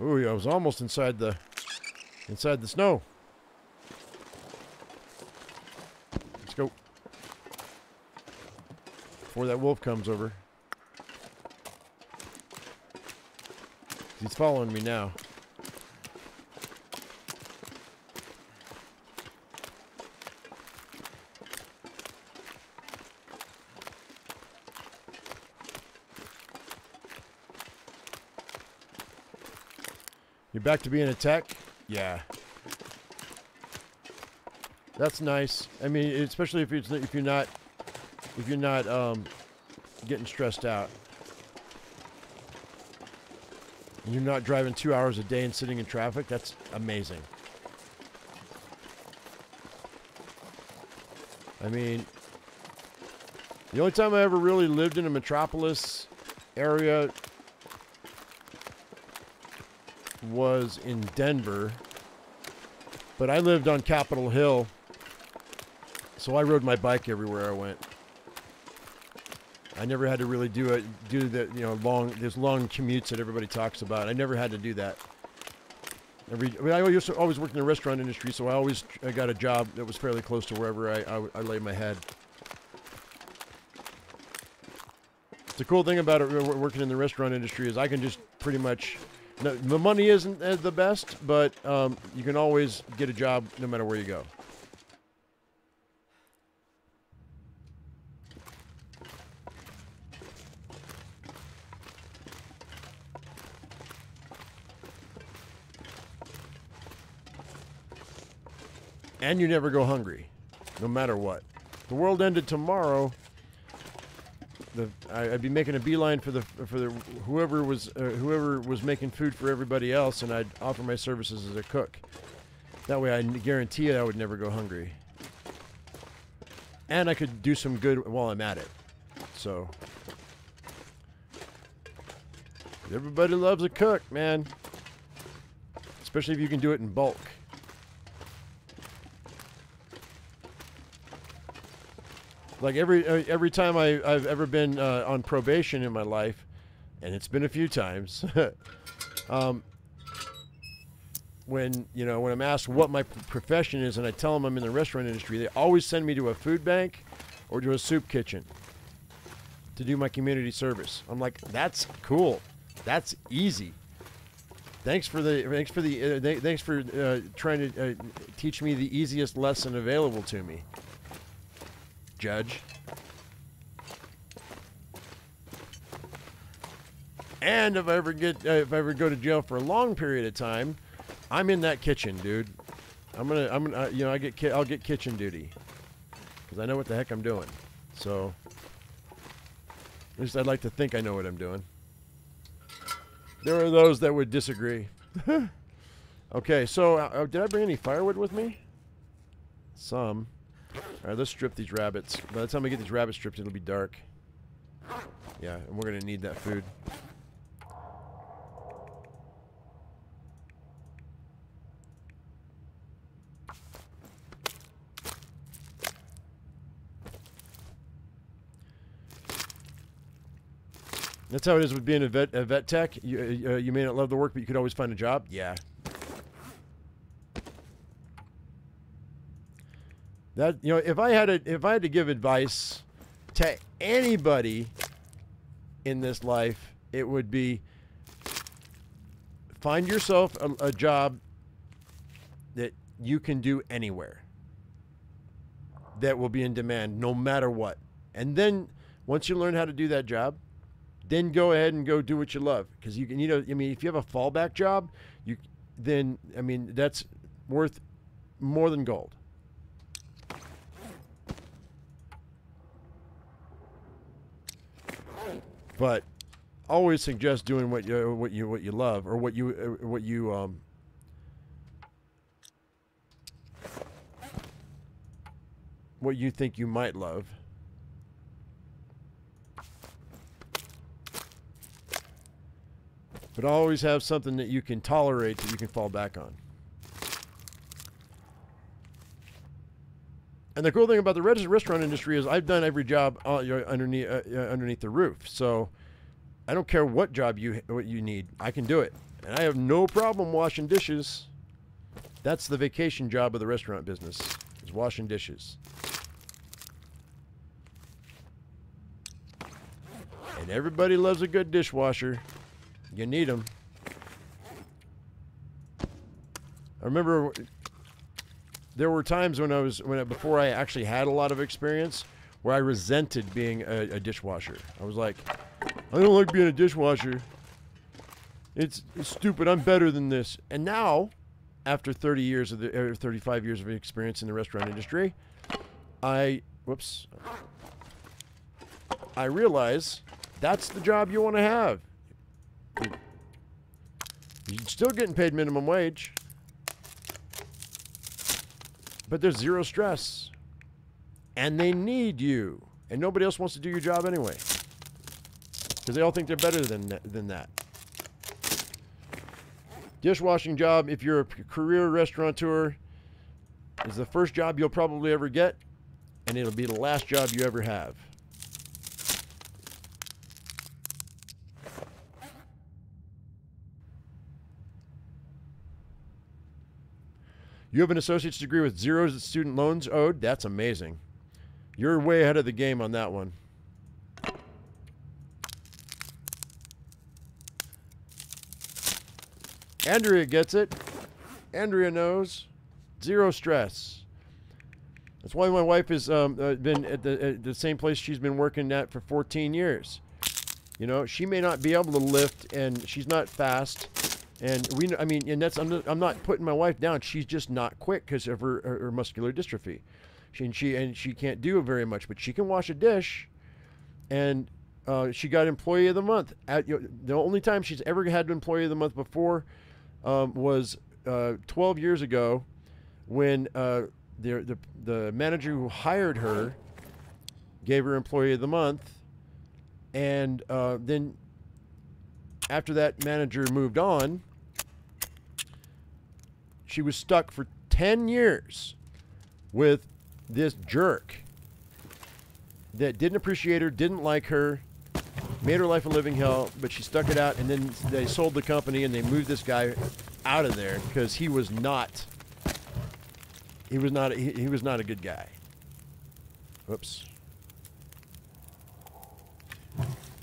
Ooh, I was almost inside the snow. Let's go. Before that wolf comes over. He's following me now. You're back to being attacked? Yeah. That's nice. I mean, especially if you're not getting stressed out. You're not driving 2 hours a day and sitting in traffic. That's amazing. I mean, the only time I ever really lived in a metropolis area was in Denver. But I lived on Capitol Hill, so I rode my bike everywhere I went. I never had to really do the long commutes that everybody talks about. I never had to do that. I used to always work in the restaurant industry, so I got a job that was fairly close to wherever I laid my head. The cool thing about working in the restaurant industry is I can just pretty much. No, the money isn't the best, but you can always get a job no matter where you go. And you never go hungry, no matter what. If the world ended tomorrow, I'd be making a beeline for the whoever was making food for everybody else, and I'd offer my services as a cook. That way, I guarantee you I would never go hungry, and I could do some good while I'm at it. So, everybody loves a cook, man. Especially if you can do it in bulk. Like every time I've ever been on probation in my life, and it's been a few times, when I'm asked what my profession is and I tell them I'm in the restaurant industry, they always send me to a food bank or to a soup kitchen to do my community service. I'm like, that's cool, that's easy. Thanks for trying to teach me the easiest lesson available to me. Judge. And if I ever go to jail for a long period of time, I'm in that kitchen, dude. I'll get kitchen duty because I know what the heck I'm doing. So at least I'd like to think I know what I'm doing. There are those that would disagree. Okay, so did I bring any firewood with me? Some. All right, let's strip these rabbits. By the time I get these rabbits stripped, it'll be dark. Yeah, and we're going to need that food. That's how it is with being a vet tech. You may not love the work, but you could always find a job. Yeah. That, you know, if I had to give advice to anybody in this life, it would be find yourself a job that you can do anywhere, that will be in demand no matter what. And then once you learn how to do that job, then go ahead and go do what you love, because you can, you know, I mean, if you have a fallback job, that's worth more than gold. But always suggest doing what you love, or what you think you might love. But always have something that you can tolerate, that you can fall back on. And the cool thing about the restaurant industry is I've done every job underneath the roof. So I don't care what job you need. I can do it. And I have no problem washing dishes. That's the vacation job of the restaurant business, is washing dishes. And everybody loves a good dishwasher. You need them. I remember there were times before I actually had a lot of experience, where I resented being a dishwasher. I was like, I don't like being a dishwasher. It's stupid. I'm better than this. And now, after 35 years of experience in the restaurant industry, I realize that's the job you want to have. You're still getting paid minimum wage, but there's zero stress, and they need you, and nobody else wants to do your job anyway, because they all think they're better than that. Dishwashing job, if you're a career restaurateur, is the first job you'll probably ever get, and it'll be the last job you ever have. You have an associate's degree with zero student loans owed? That's amazing. You're way ahead of the game on that one. Andrea gets it. Andrea knows. Zero stress. That's why my wife has been at the same place she's been working at for 14 years. You know, she may not be able to lift, and she's not fast. And I'm not putting my wife down. She's just not quick because of her muscular dystrophy. She can't do very much, but she can wash a dish, and she got Employee of the Month. The only time she's ever had Employee of the Month before was 12 years ago, when the manager who hired her gave her Employee of the Month, and then after that manager moved on, she was stuck for 10 years with this jerk that didn't appreciate her, didn't like her, made her life a living hell, but she stuck it out, and then they sold the company and they moved this guy out of there because he was not a good guy. Whoops.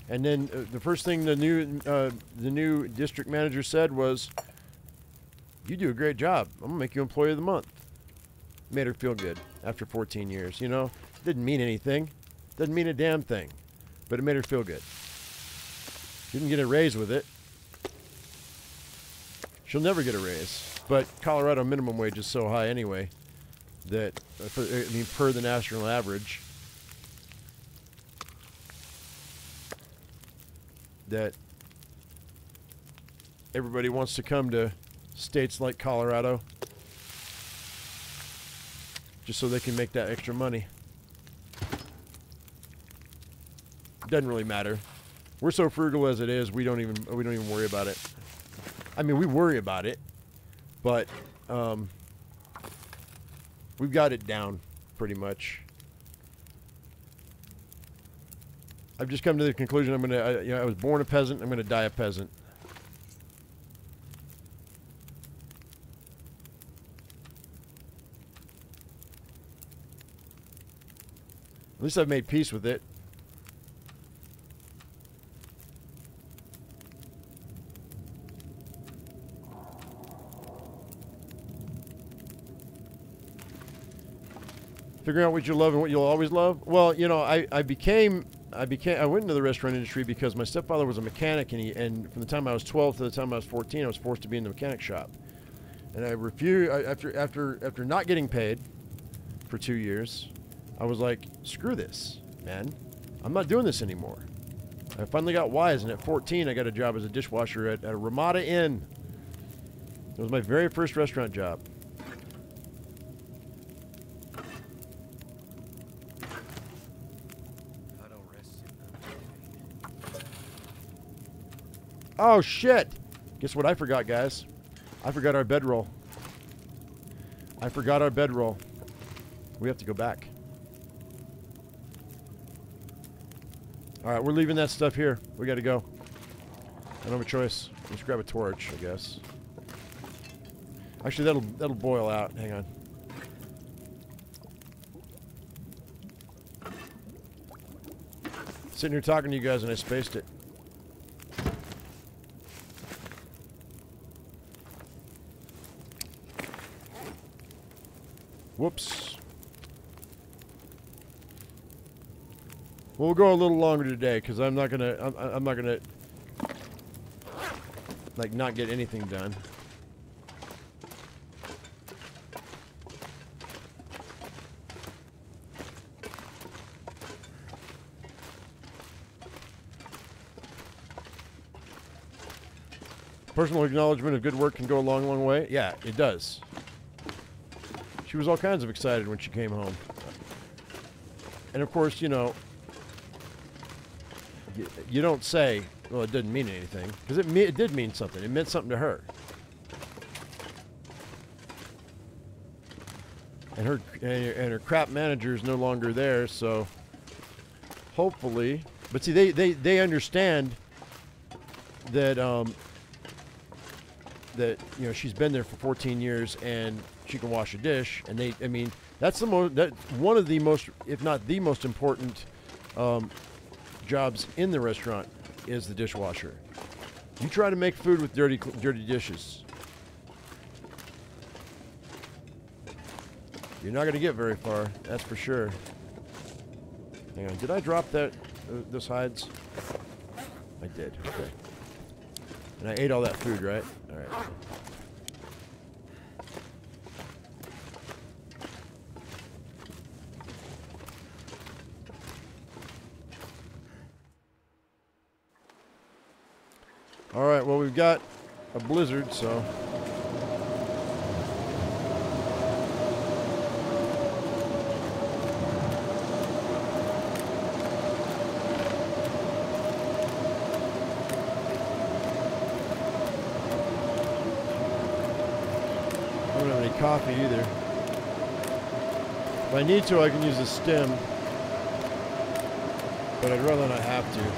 And then the first thing the new district manager said was, "You do a great job. I'm gonna make you Employee of the Month." Made her feel good after 14 years. You know, didn't mean anything, doesn't mean a damn thing, but it made her feel good. Didn't get a raise with it. She'll never get a raise. But Colorado minimum wage is so high anyway that, per the national average, that everybody wants to come to states like Colorado just so they can make that extra money. Doesn't really matter. We're so frugal as it is, we don't even worry about it. I mean, we worry about it, but we've got it down pretty much. I've just come to the conclusion I was born a peasant. I'm gonna die a peasant. At least I've made peace with it. Figuring out what you love and what you'll always love. Well, you know, I went into the restaurant industry because my stepfather was a mechanic, and from the time I was 12 to the time I was 14, I was forced to be in the mechanic shop. And I refused, after not getting paid for 2 years, I was like, screw this, man. I'm not doing this anymore. I finally got wise, and at 14, I got a job as a dishwasher at a Ramada Inn. It was my very first restaurant job. Oh, shit! Guess what I forgot, guys? I forgot our bedroll. I forgot our bedroll. We have to go back. Alright, we're leaving that stuff here. We gotta go. I don't have a choice. Let's grab a torch, I guess. Actually, that'll boil out. Hang on. Sitting here talking to you guys and I spaced it. Whoops. Well, we'll go a little longer today because I'm not gonna like not get anything done. Personal acknowledgement of good work can go a long, long way. Yeah, it does. She was all kinds of excited when she came home. And of course, you know, you don't say, well, it didn't mean anything. Because it did mean something. It meant something to her. And her crap manager is no longer there, so hopefully. But see, they understand that, that, you know, she's been there for 14 years and she can wash a dish, and they, I mean, that's the most, that one of the most, if not the most important jobs in the restaurant is the dishwasher. You try to make food with dirty dishes, you're not going to get very far, that's for sure. Hang on, did I drop that, those hides? I did, okay. And I ate all that food, right? All right. All right, well, we've got a blizzard, so. I don't have any coffee either. If I need to, I can use a stem, but I'd rather not have to.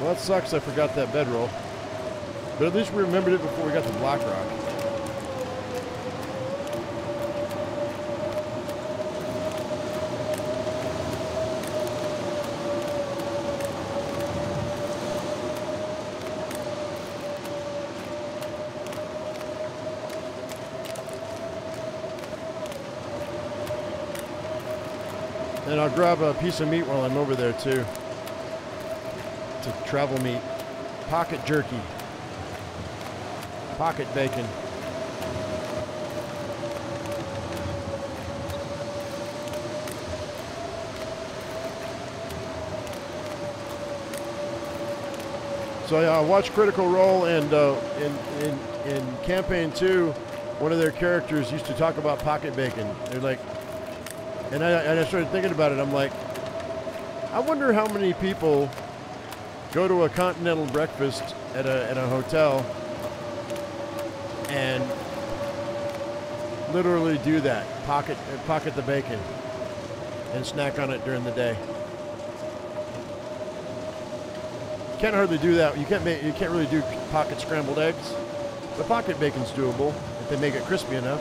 Well, that sucks. I forgot that bedroll, but at least we remembered it before we got to Black Rock. And I'll grab a piece of meat while I'm over there too. Travel meat, pocket jerky, pocket bacon. So yeah, I watched Critical Role, and in Campaign 2, one of their characters used to talk about pocket bacon. They're like, and I started thinking about it. I'm like, I wonder how many people go to a continental breakfast at a hotel and literally do that, pocket the bacon and snack on it during the day. Can't hardly do that. You can't really do pocket scrambled eggs, but pocket bacon's doable if they make it crispy enough.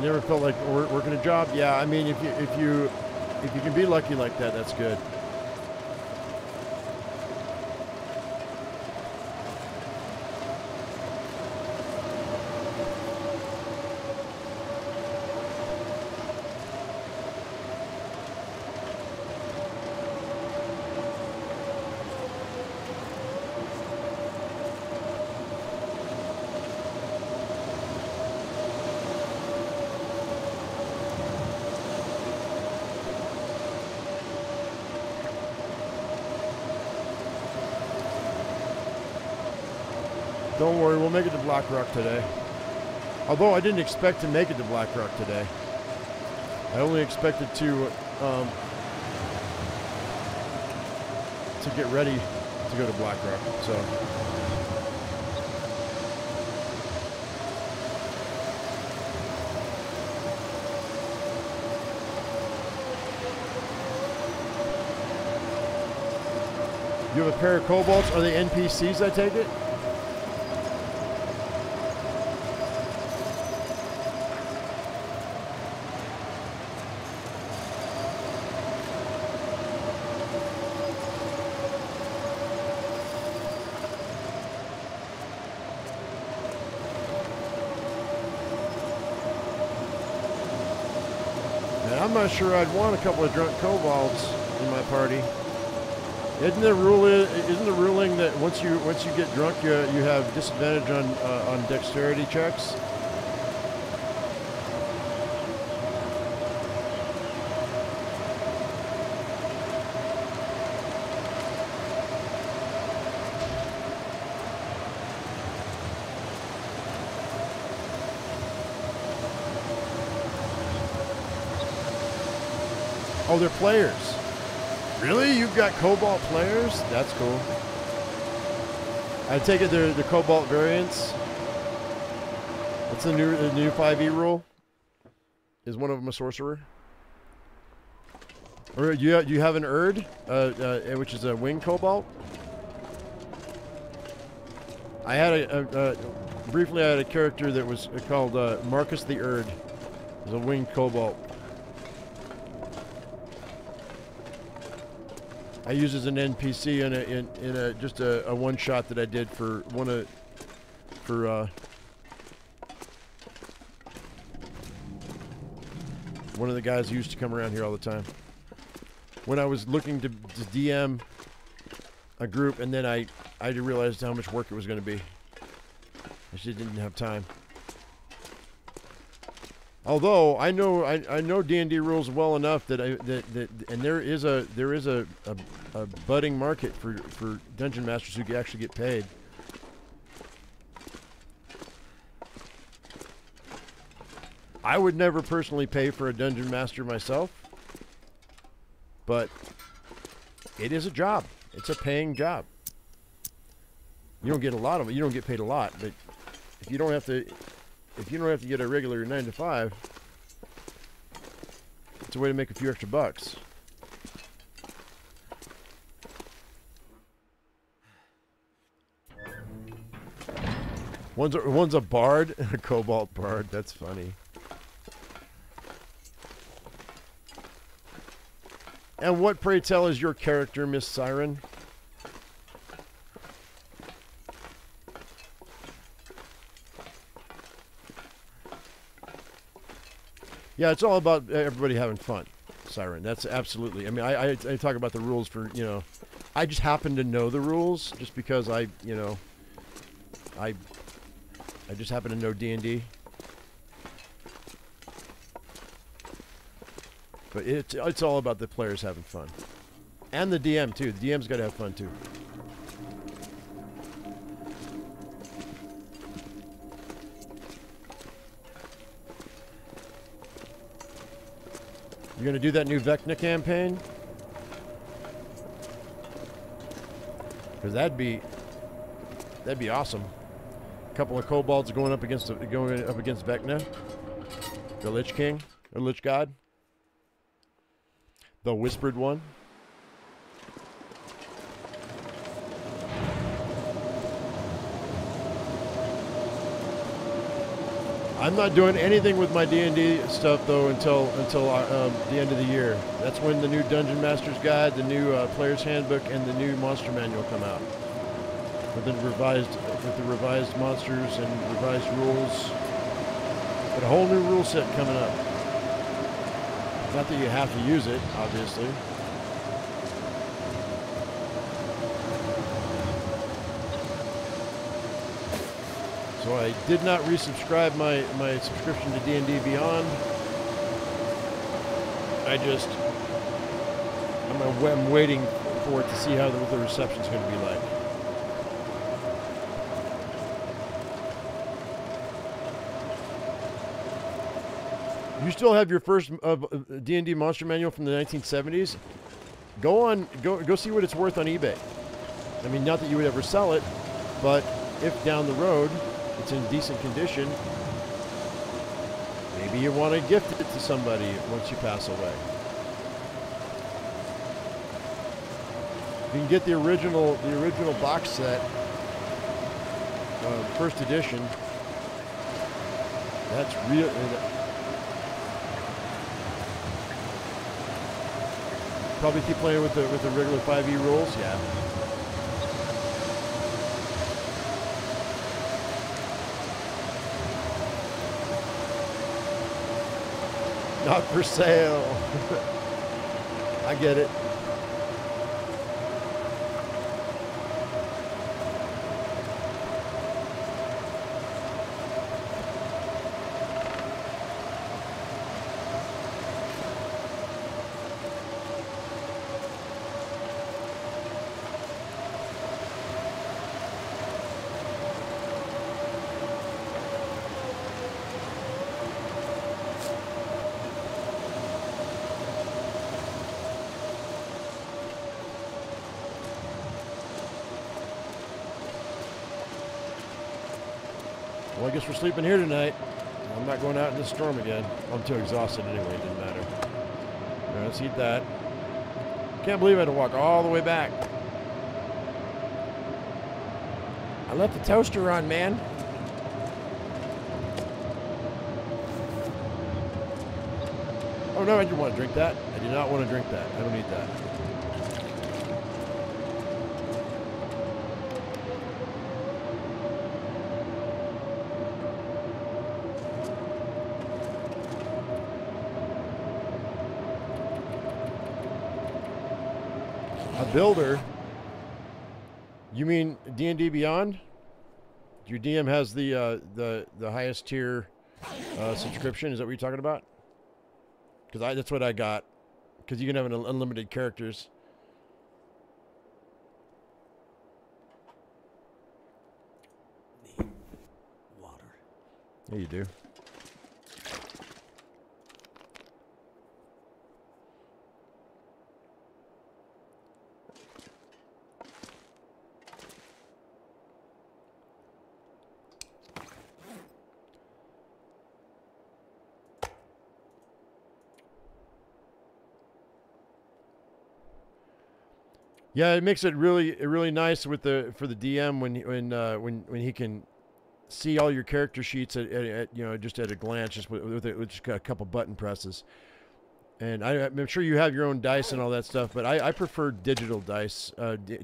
Never felt like working a job. Yeah, I mean, if you can be lucky like that, that's good. Don't worry, we'll make it to Black Rock today. Although I didn't expect to make it to Black Rock today. I only expected to get ready to go to Black Rock, so. You have a pair of kobolds? Are they NPCs, I take it? Sure, I'd want a couple of drunk kobolds in my party. Isn't the ruling that once you get drunk, you have disadvantage on dexterity checks? Oh, they're players. Really? You've got Cobalt players? That's cool. I take it they're the Cobalt variants. That's the new 5e rule. Is one of them a sorcerer? Or you have an Erd, which is a winged Cobalt. I had briefly I had a character that was called Marcus the Erd. It was a winged Cobalt. I used as an NPC in a just a one shot that I did for one of the guys who used to come around here all the time. When I was looking to DM a group, and then I realized how much work it was going to be. I just didn't have time. Although I know D&D rules well enough that and there is a budding market for dungeon masters who actually get paid. I would never personally pay for a dungeon master myself, but it is a job. It's a paying job. You don't get a lot of it. You don't get paid a lot, but if you don't have to. If you don't have to get a regular 9-to-5, it's a way to make a few extra bucks. One's a bard, a Cobalt bard. That's funny. And what, pray tell, is your character, Miss Siren? Yeah, it's all about everybody having fun, Siren. That's absolutely. I mean, I talk about the rules for, you know, I just happen to know the rules just because I just happen to know D&D. But it's all about the players having fun. And the DM, too. The DM's got to have fun, too. You're going to do that new Vecna campaign? Because that'd be awesome. A couple of Kobolds going up against Vecna, the Lich King or Lich God, the Whispered One. I'm not doing anything with my D&D stuff though until the end of the year. That's when the new Dungeon Master's Guide, the new Player's Handbook, and the new Monster Manual come out. With the revised monsters and revised rules, but a whole new rule set coming up. Not that you have to use it, obviously. So I did not resubscribe my subscription to D&D Beyond. I'm waiting for it to see how the reception's going to be like. You still have your first D&D Monster Manual from the 1970s? Go see what it's worth on eBay. I mean, not that you would ever sell it, but if down the road it's in decent condition, maybe you want to gift it to somebody once you pass away. You can get the original box set, first edition. That's real. Probably keep playing with the regular 5e rules. Yeah. Not for sale. I get it. Well, I guess we're sleeping here tonight. I'm not going out in this storm again. I'm too exhausted anyway, it didn't matter. All right, let's eat that. Can't believe I had to walk all the way back. I left the toaster on, man. Oh no, I didn't want to drink that. I do not want to drink that. I don't need that. Builder, you mean D&D Beyond? Your DM has the highest tier subscription. Is that what you're talking about? Because that's what I got. Because you can have an unlimited characters. Need water. Yeah, you do. Yeah, it makes it really nice with for the DM when he can see all your character sheets at you know, just at a glance, just with just a couple button presses. And I'm sure you have your own dice and all that stuff, but I prefer digital dice.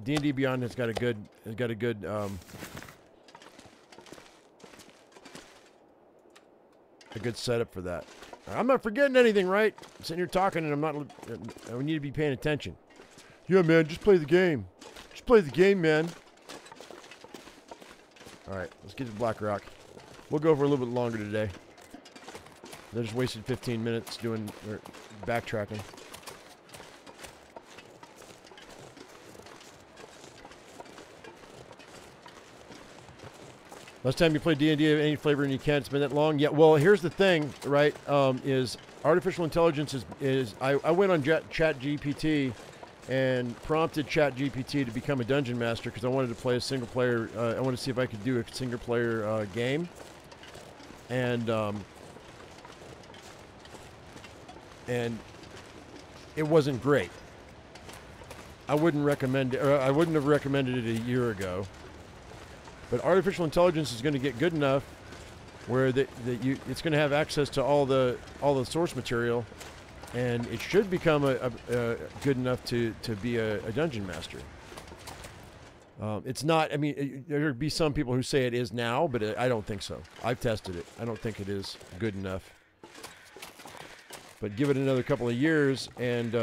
D&D Beyond has got a good a good setup for that. I'm not forgetting anything, right? I'm sitting here talking and I'm not. We need to be paying attention. Yeah, man, just play the game. Just play the game, man. All right, let's get to Black Rock. We'll go for a little bit longer today. I just wasted 15 minutes doing or backtracking. Last time you played D&D of any flavor and you can't spend that long? Yeah, well, here's the thing, right, is artificial intelligence is I went on ChatGPT and prompted ChatGPT to become a dungeon master because I wanted to play a single player. I wanted to see if I could do a single player game, and it wasn't great. I wouldn't recommend it, or I wouldn't have recommended it a year ago. But artificial intelligence is going to get good enough where it's going to have access to all the source material. And it should become a good enough to be a dungeon master. It's not, I mean, there would be some people who say it is now, but I don't think so. I've tested it. I don't think it is good enough. But give it another couple of years and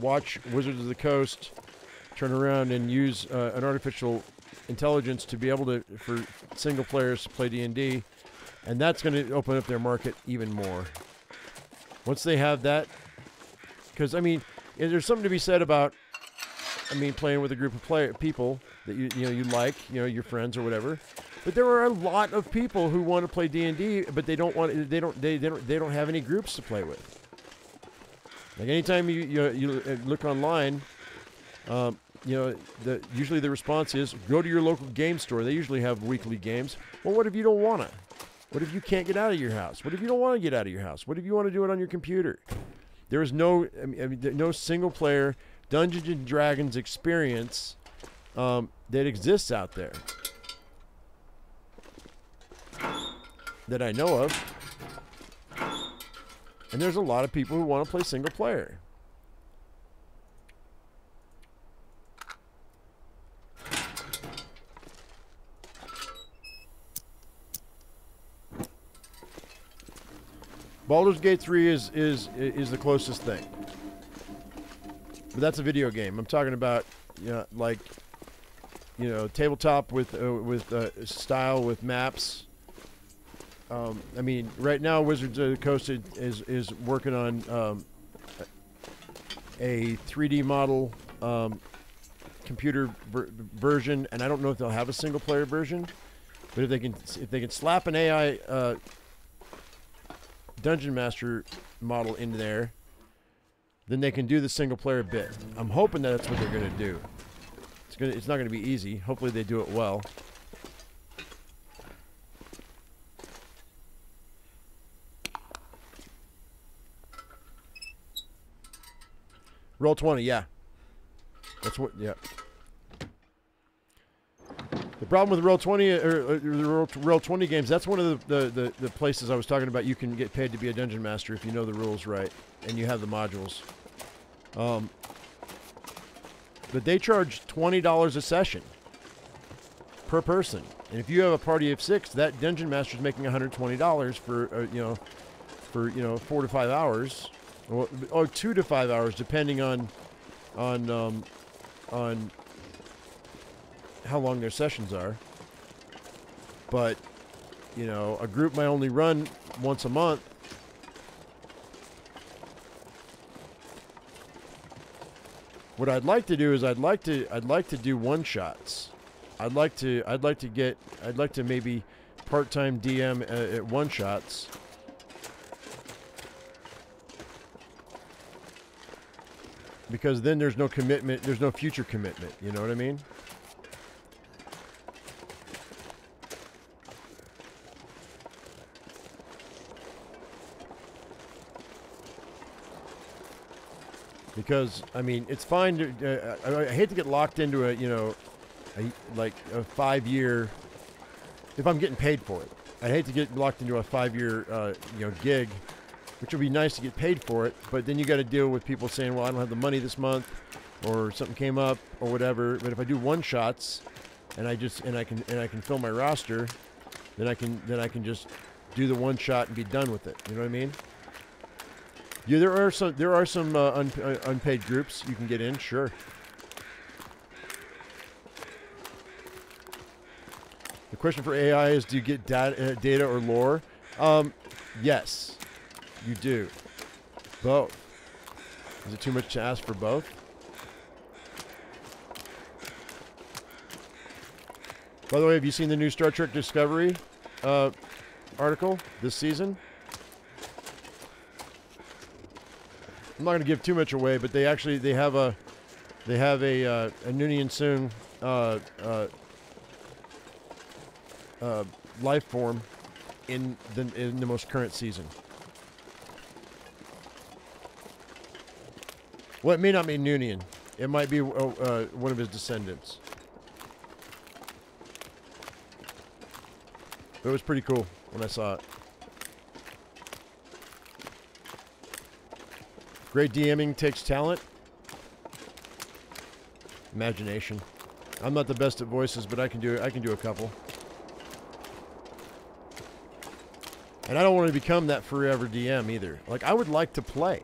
watch Wizards of the Coast turn around and use an artificial intelligence to be able to, for single players to play D&D. And that's going to open up their market even more. Once they have that, because I mean, there's something to be said about, I mean, playing with a group of people that you like, your friends or whatever. But there are a lot of people who want to play D&D, but they don't want, they don't have any groups to play with. Like anytime you look online, usually the response is go to your local game store. They usually have weekly games. Well, what if you don't want to? What if you can't get out of your house? What if you don't want to get out of your house? What if you want to do it on your computer? There is no, no single-player Dungeons and Dragons experience that exists out there that I know of. And there's a lot of people who want to play single-player. Baldur's Gate 3 is the closest thing, but that's a video game. I'm talking about, tabletop with style, with maps. I mean, right now Wizards of the Coast is working on a 3D model computer version, and I don't know if they'll have a single player version, but if they can slap an AI. Dungeon Master model in there, then they can do the single player bit. I'm hoping that that's what they're going to do. It's not going to be easy. Hopefully they do it well. Roll 20, yeah. That's what, yeah. The problem with Roll 20 or the Roll 20 games, that's one of the places I was talking about. You can get paid to be a dungeon master if you know the rules right and you have the modules. But they charge $20 a session per person, and if you have a party of 6, that dungeon master is making $120 for you know 4 to 5 hours, or 2 to 5 hours, depending on how long their sessions are. But you know, a group might only run once a month. What I'd like to do is I'd like to do one-shots. I'd like to maybe part-time DM at one-shots. Because then there's no commitment, there's no future commitment, you know what I mean? Because, I mean, it's fine to, I hate to get locked into a, you know, like a 5-year, if I'm getting paid for it, I hate to get locked into a 5-year, you know, gig, which would be nice to get paid for it. But then you got to deal with people saying, well, I don't have the money this month, or something came up or whatever. But if I do one-shots and I can fill my roster, then I can just do the one shot and be done with it. You know what I mean? Yeah, there are some unpaid groups you can get in, sure. The question for AI is, do you get data or lore? Yes, you do. Both. Is it too much to ask for both? By the way, have you seen the new Star Trek Discovery article this season? I'm not going to give too much away, but they have a Nunian Soong life form in the most current season. Well, it may not be Nunian. It might be one of his descendants. It was pretty cool when I saw it. Great DMing takes talent. Imagination. I'm not the best at voices, but I can do a couple. And I don't want to become that forever DM either. Like, I would like to play.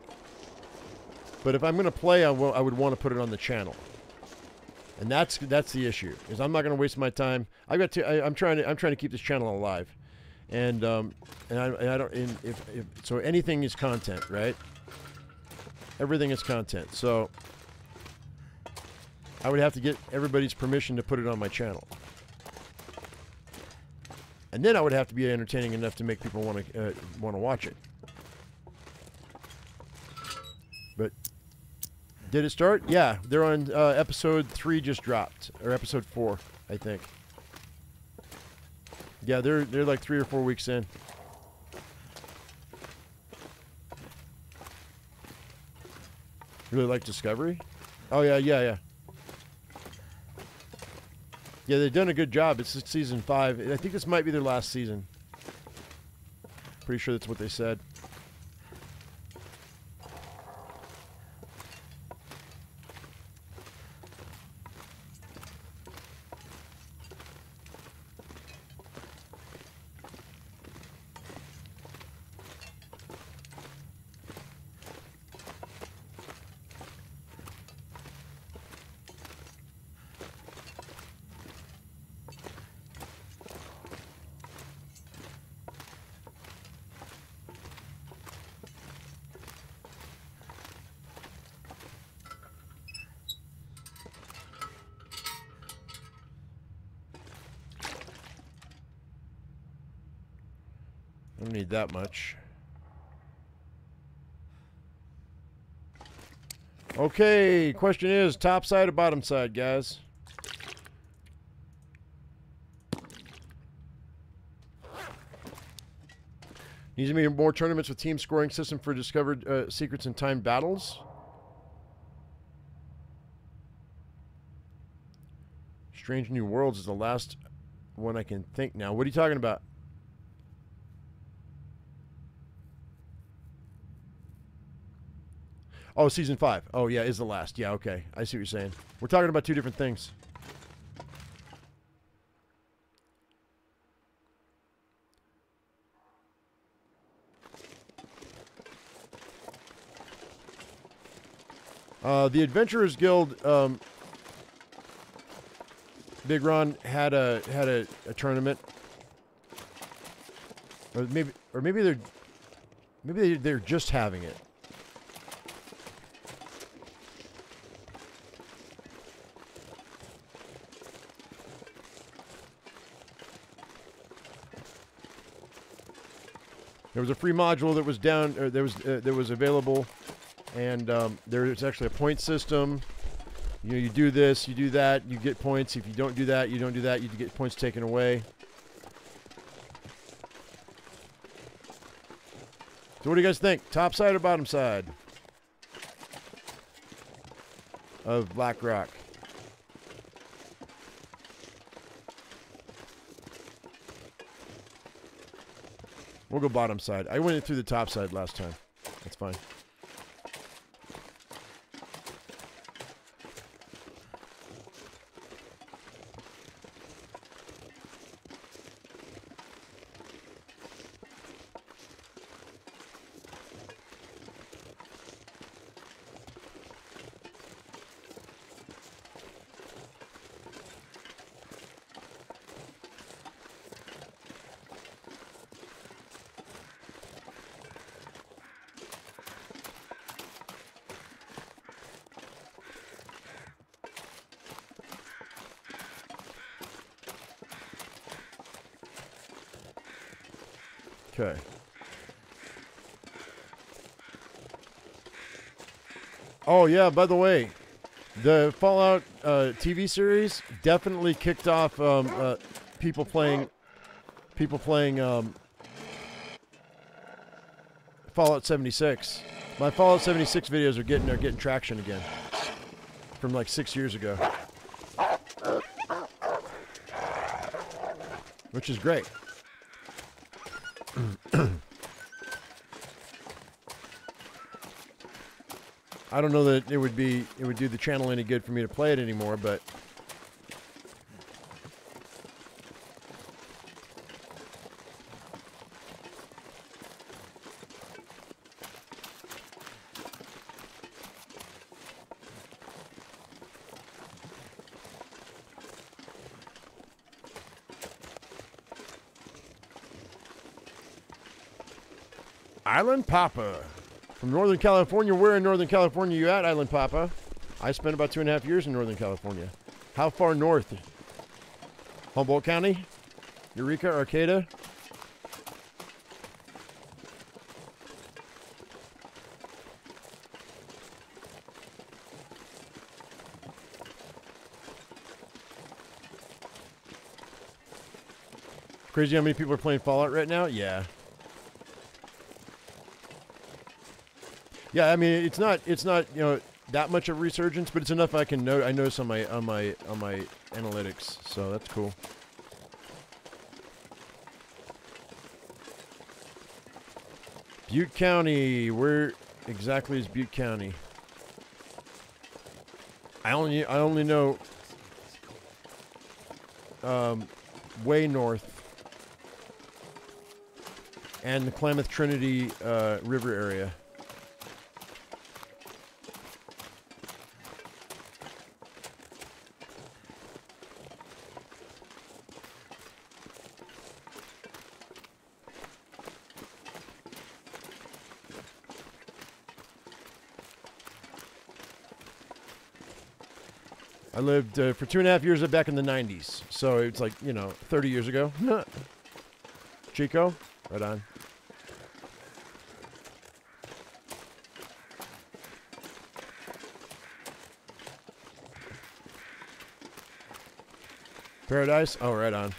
But if I'm going to play, I would want to put it on the channel. And that's the issue, is I'm not going to waste my time. I'm trying to keep this channel alive. And anything is content, right? Everything is content. So I would have to get everybody's permission to put it on my channel. And then I would have to be entertaining enough to make people want to watch it. But did it start? Yeah, they're on episode 3 just dropped, or episode 4, I think. Yeah, they're like 3 or 4 weeks in. Really like Discovery? Oh yeah. Yeah, they've done a good job. It's season 5. I think this might be their last season. Pretty sure that's what they said. Need that much. Okay, question is top side or bottom side, guys? Needs to be more tournaments with team scoring system for discovered secrets and timed battles. Strange New Worlds is the last one I can think now. What are you talking about? Oh, season 5. Oh, yeah, is the last. Yeah, okay. I see what you're saying. We're talking about two different things. The Adventurers Guild, Big Ron had a tournament, or maybe they're just having it. There was a free module that was down, or there was available. And there's actually a point system. You know, you do this, you do that, you get points. If you don't do that, you don't do that, you get points taken away. So what do you guys think? Top side or bottom side of Black Rock? We'll go bottom side. I went through the top side last time. That's fine. Okay. Oh, yeah, by the way, the Fallout TV series definitely kicked off people playing Fallout 76. My Fallout 76 videos are getting traction again from like 6 years ago, which is great. I don't know that it would do the channel any good for me to play it anymore, but Island Papa from Northern California. Where in Northern California are you at, Island Papa? I spent about 2.5 years in Northern California. How far north? Humboldt County? Eureka? Arcata? Crazy how many people are playing Fallout right now? Yeah. Yeah, I mean it's not you know that much of a resurgence, but it's enough I can know. I notice on my analytics, so that's cool. Butte County, where exactly is Butte County? I only know way north and the Klamath Trinity River area. I lived for 2.5 years back in the 90s, so it's like, you know, 30 years ago. Chico, right on. Paradise, oh, right on.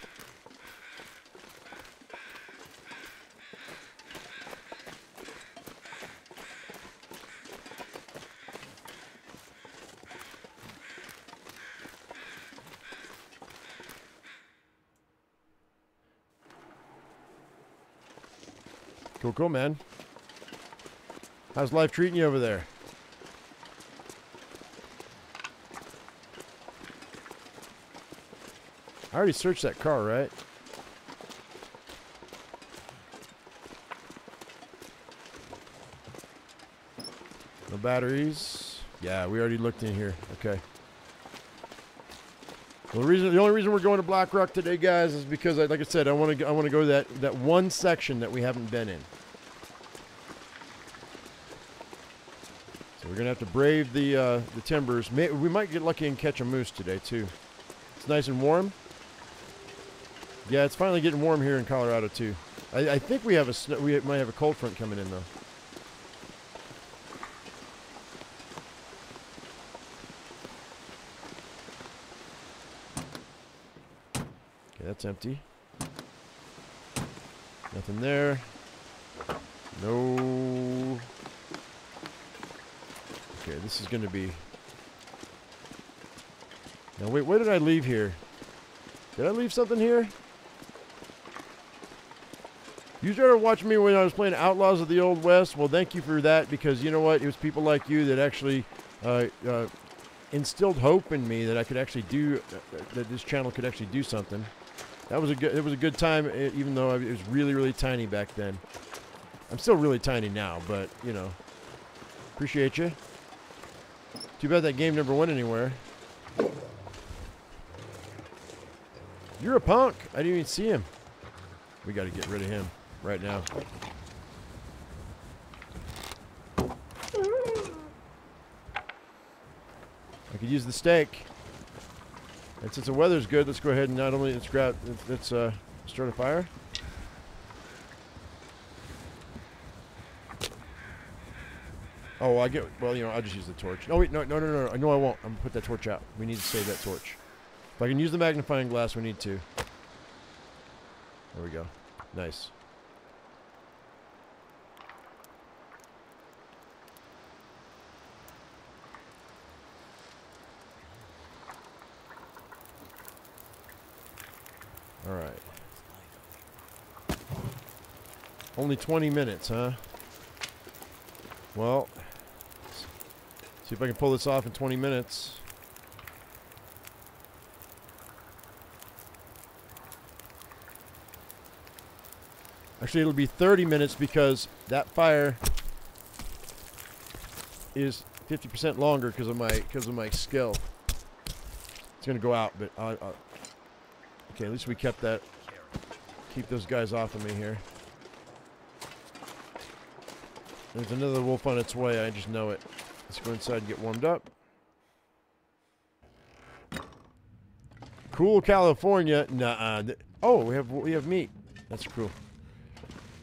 Cool, cool, man. How's life treating you over there? I already searched that car, right? No batteries. Yeah, we already looked in here. Okay. Well, the only reason we're going to Black Rock today, guys, is because, like I said, I want to go to that one section that we haven't been in. So we're gonna have to brave the timbers. We might get lucky and catch a moose today too. It's nice and warm. Yeah, it's finally getting warm here in Colorado too. I think we have we might have a cold front coming in though. That's empty. Nothing there. No. Okay, this is going to be... Now, wait, what did I leave here? Did I leave something here? You started watching me when I was playing Outlaws of the Old West. Well, thank you for that, because you know what? It was people like you that actually... instilled hope in me that I could actually do that. This channel could actually do something. That was a good. It was a good time, even though it was really, really tiny back then. I'm still really tiny now, but you know, appreciate you. Too bad that game never went anywhere. You're a punk. I didn't even see him. We got to get rid of him right now. I could use the steak, and since the weather's good, let's go ahead and not only let's start a fire. Oh, I get. Well, you know, I'll just use the torch. No, wait, no, I know I won't. I'm gonna put that torch out. We need to save that torch. If I can use the magnifying glass, we need to. There we go. Nice. All right. Only 20 minutes, huh? Well, see if I can pull this off in 20 minutes. Actually, it'll be 30 minutes because that fire is 50% longer because of my skill. It's gonna go out, but I'll okay, at least we kept that. Keep those guys off of me here. There's another wolf on its way. I just know it. Let's go inside and get warmed up. Cool, California. Nuh-uh. Oh, we have meat. That's cool.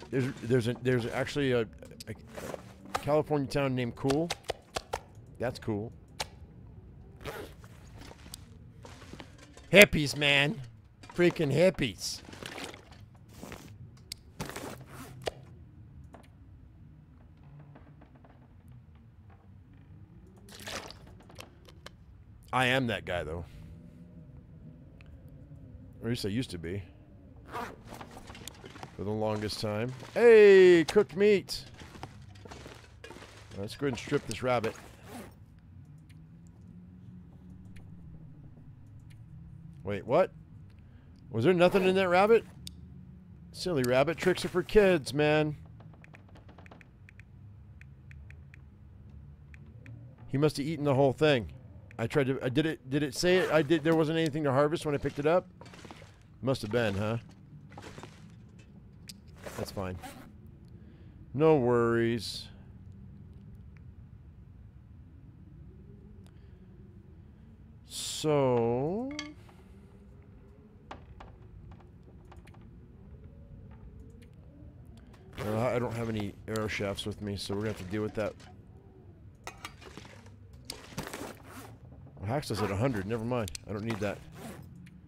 There's actually a California town named Cool. That's cool. Hippies, man. Freaking hippies. I am that guy, though. Or at least I used to be. For the longest time. Hey, cooked meat. Let's go ahead and strip this rabbit. Wait, what? Was there nothing in that rabbit? Silly rabbit. Tricks are for kids, man. He must have eaten the whole thing. I tried to... Did it say it? I did. There wasn't anything to harvest when I picked it up? Must have been, huh? That's fine. No worries. So... I don't have any arrow shafts with me, so we're going to have to deal with that. Well, Hax is at 100. Never mind. I don't need that.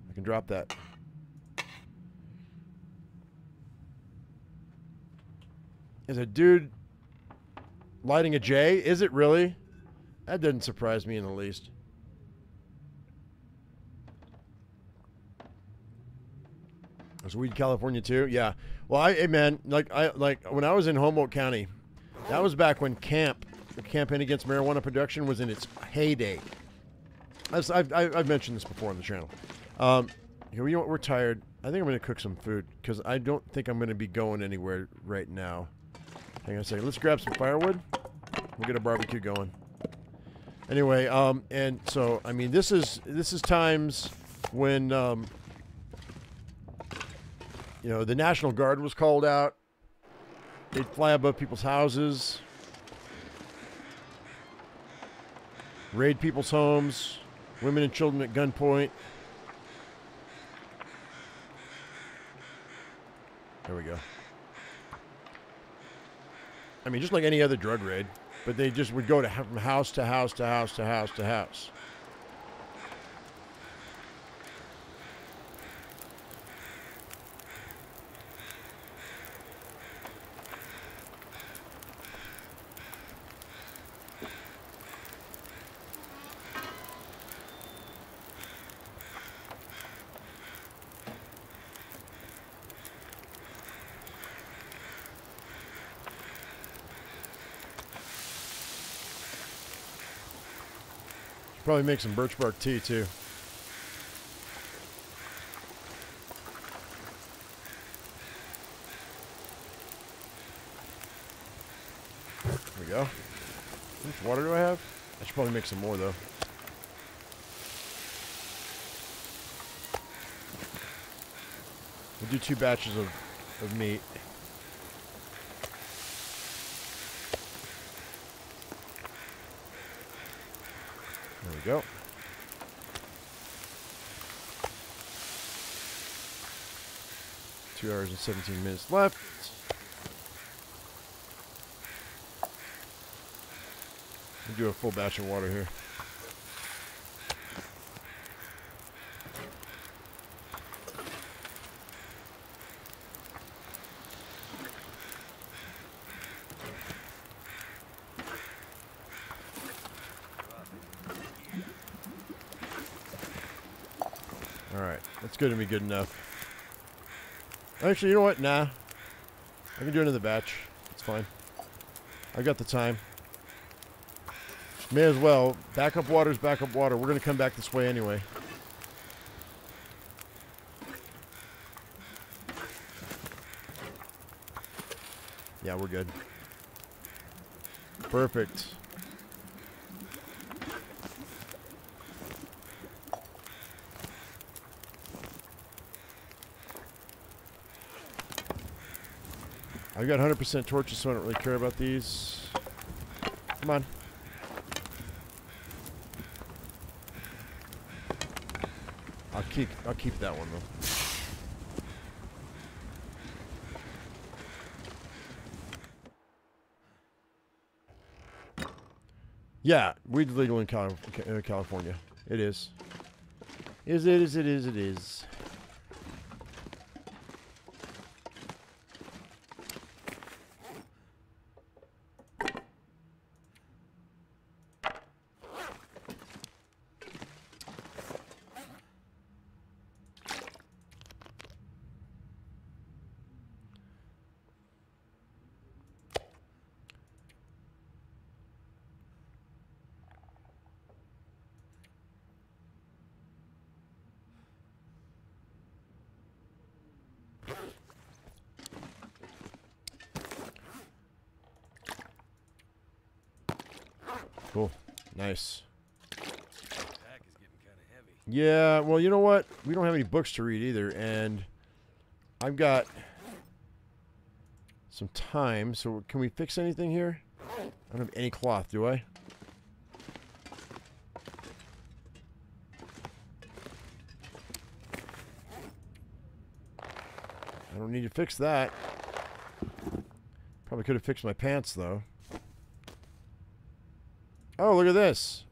I can drop that. Is a dude lighting a J? Is it really? That doesn't surprise me in the least. Is weed California too? Yeah. Well, hey man, like when I was in Humboldt County, that was back when the campaign against marijuana production was in its heyday. I've mentioned this before on the channel. Here, you know what, we're tired. I think I'm going to cook some food because I don't think I'm going to be going anywhere right now. Hang on a second. Let's grab some firewood. We'll get a barbecue going. Anyway, and so I mean, this is times when you know, the National Guard was called out. They'd fly above people's houses, raid people's homes, women and children at gunpoint. There we go. I mean, just like any other drug raid, but they just would go from house to house to house to house to house. Probably make some birch bark tea too. There we go. How much water do I have? I should probably make some more though. We'll do 2 batches of meat. Go. Two hours and 17 minutes left. We'll do a full batch of water here. It's going to be good enough. Actually, you know what? Nah. I can do another batch. It's fine. I got the time. May as well. Backup water is backup water. We're going to come back this way anyway. Yeah, we're good. Perfect. I've got 100% torches, so I don't really care about these. Come on. I'll keep that one though. Yeah, weed's legal in California. It is. It is. Nice. Yeah, well, you know what? We don't have any books to read either, and I've got some time, so can we fix anything here? I don't have any cloth, do I? I don't need to fix that. Probably could have fixed my pants, though. Oh, look at this.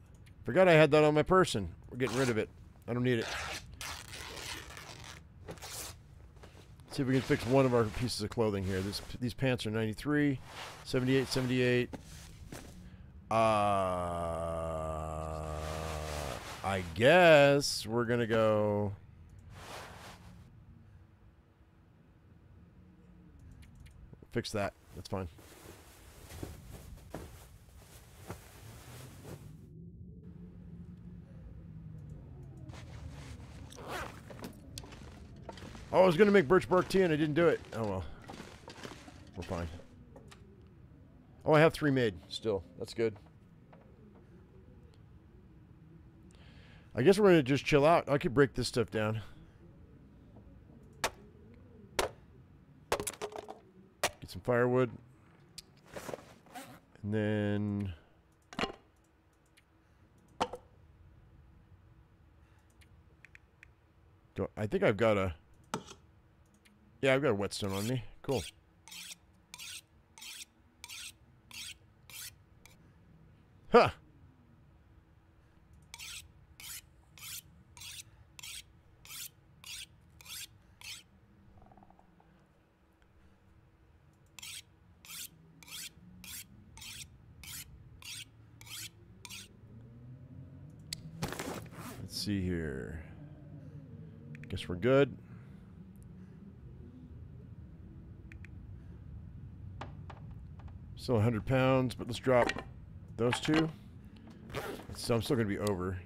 Forgot I had that on my person. We're getting rid of it. I don't need it. Let's see if we can fix one of our pieces of clothing here. These pants are 93, 78, 78. I guess we're going to go... fix that. That's fine. Oh, I was going to make birch bark tea and I didn't do it. Oh, well. We're fine. Oh, I have 3 made still. That's good. I guess we're going to just chill out. I could break this stuff down. Get some firewood. And then... I think I've got a... Yeah, I've got a whetstone on me. Cool. Huh. Let's see here. Guess we're good. Still 100 pounds, but let's drop those 2. So I'm still going to be over.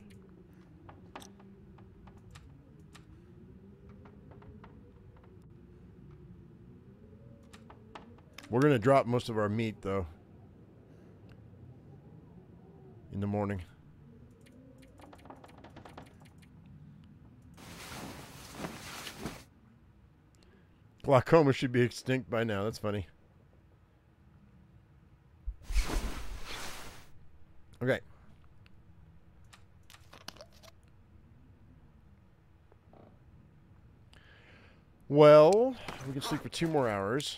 We're going to drop most of our meat, though, in the morning. Glaucoma should be extinct by now. That's funny. Okay. Well, we can sleep for 2 more hours.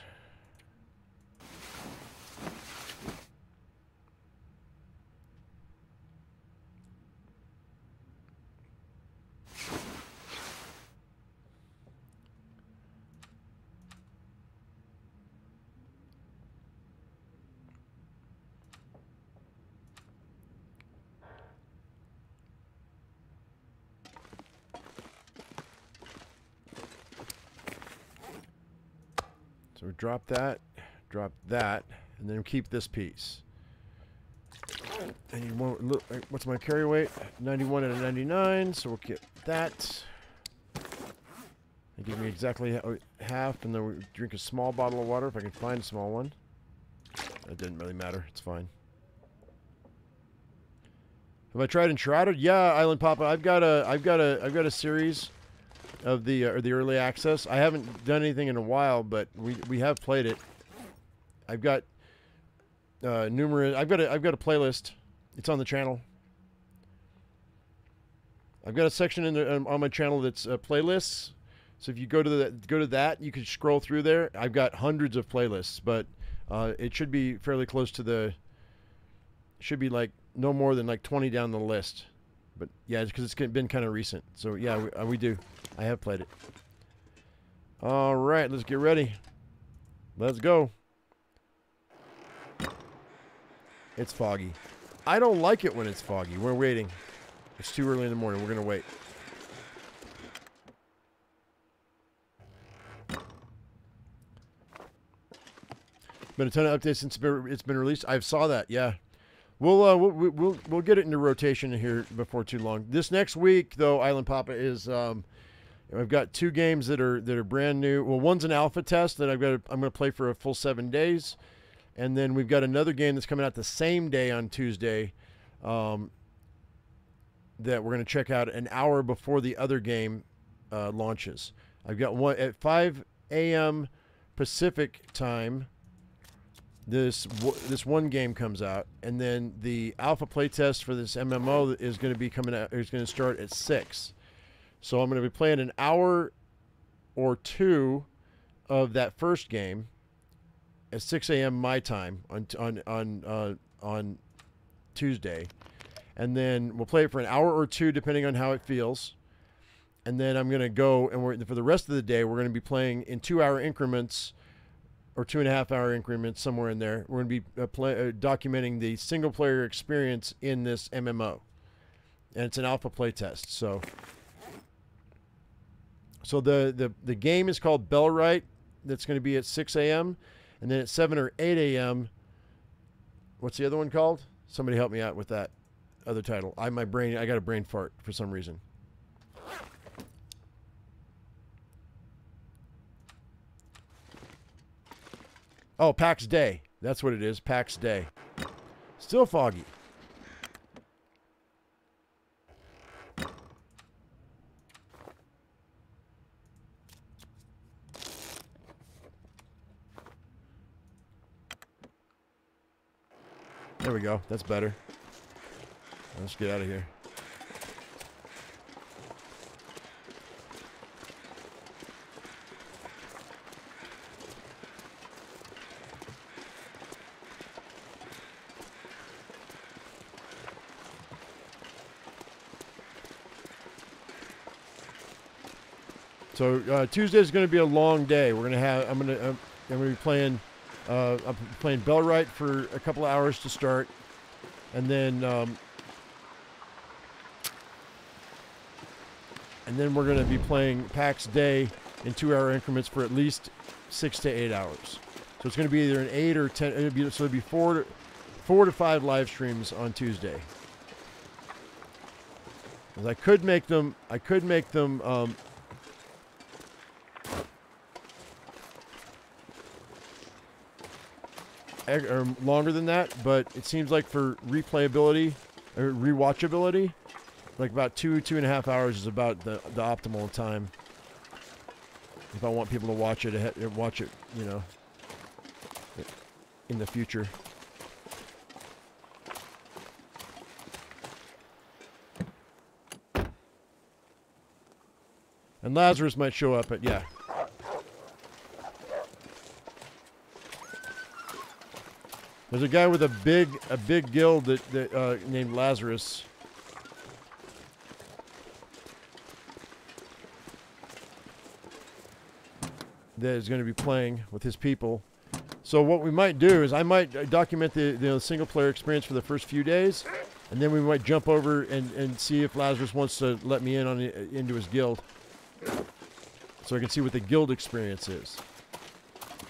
Drop that, and then keep this piece. I need one, look, what's my carry weight? 91 out of 99, so we'll get that. They give me exactly half, and then we drink a small bottle of water if I can find a small one. It didn't really matter, it's fine. Have I tried Enshrouded? Yeah, Island Papa, I've got a series of the early access. I haven't done anything in a while, but we have played it. I've got numerous. I've got a playlist. It's on the channel. I've got a section in the, on my channel that's playlists. So if you go to that, you can scroll through there. I've got hundreds of playlists, but it should be fairly close to the. Should be like no more than like 20 down the list. But yeah, because it's been kind of recent. So yeah, we do. I have played it. All right, let's get ready. Let's go. It's foggy. I don't like it when it's foggy. We're waiting. It's too early in the morning. We're going to wait. Been a ton of updates since it's been released. I saw that, yeah. We'll get it into rotation here before too long. This next week, though, Island Papa is I've got 2 games that are brand new. Well, one's an alpha test that I'm going to play for a full 7 days, and then we've got another game that's coming out the same day on Tuesday, that we're going to check out an hour before the other game launches. I've got one at 5 a.m. Pacific time. This one game comes out, and then the alpha playtest for this MMO is going to be coming out. Is going to start at 6, so I'm going to be playing an hour or 2 of that first game at 6 a.m. my time on Tuesday, and then we'll play it for an hour or 2 depending on how it feels, and then I'm going to go and for the rest of the day we're going to be playing in 2-hour increments. Or 2.5-hour increments, somewhere in there. We're going to be documenting the single-player experience in this MMO, and it's an alpha playtest. So the game is called Bellwright. That's going to be at 6 a.m., And then at 7 or 8 a.m., what's the other one called? Somebody help me out with that other title. I got a brain fart for some reason. Oh, PAX Day. That's what it is, PAX Day. Still foggy. There we go. That's better. Let's get out of here. So Tuesday is going to be a long day. We're going to have. I'm going to be playing. I'm playing Bellwright for a couple of hours to start, and then we're going to be playing PAX Day in 2-hour increments for at least 6 to 8 hours. So it's going to be either an 8 or 10. It'll be four to five live streams on Tuesday. I could make them. Or longer than that, but it seems like for replayability or rewatchability, like about 2.5 hours is about the optimal time. If I want people to watch it, you know, in the future. And Lazarus might show up at, yeah. There's a guy with a big guild that named Lazarus. That is going to be playing with his people. So what we might do is I might document the single player experience for the first few days, and then we might jump over and see if Lazarus wants to let me in on into his guild, so I can see what the guild experience is.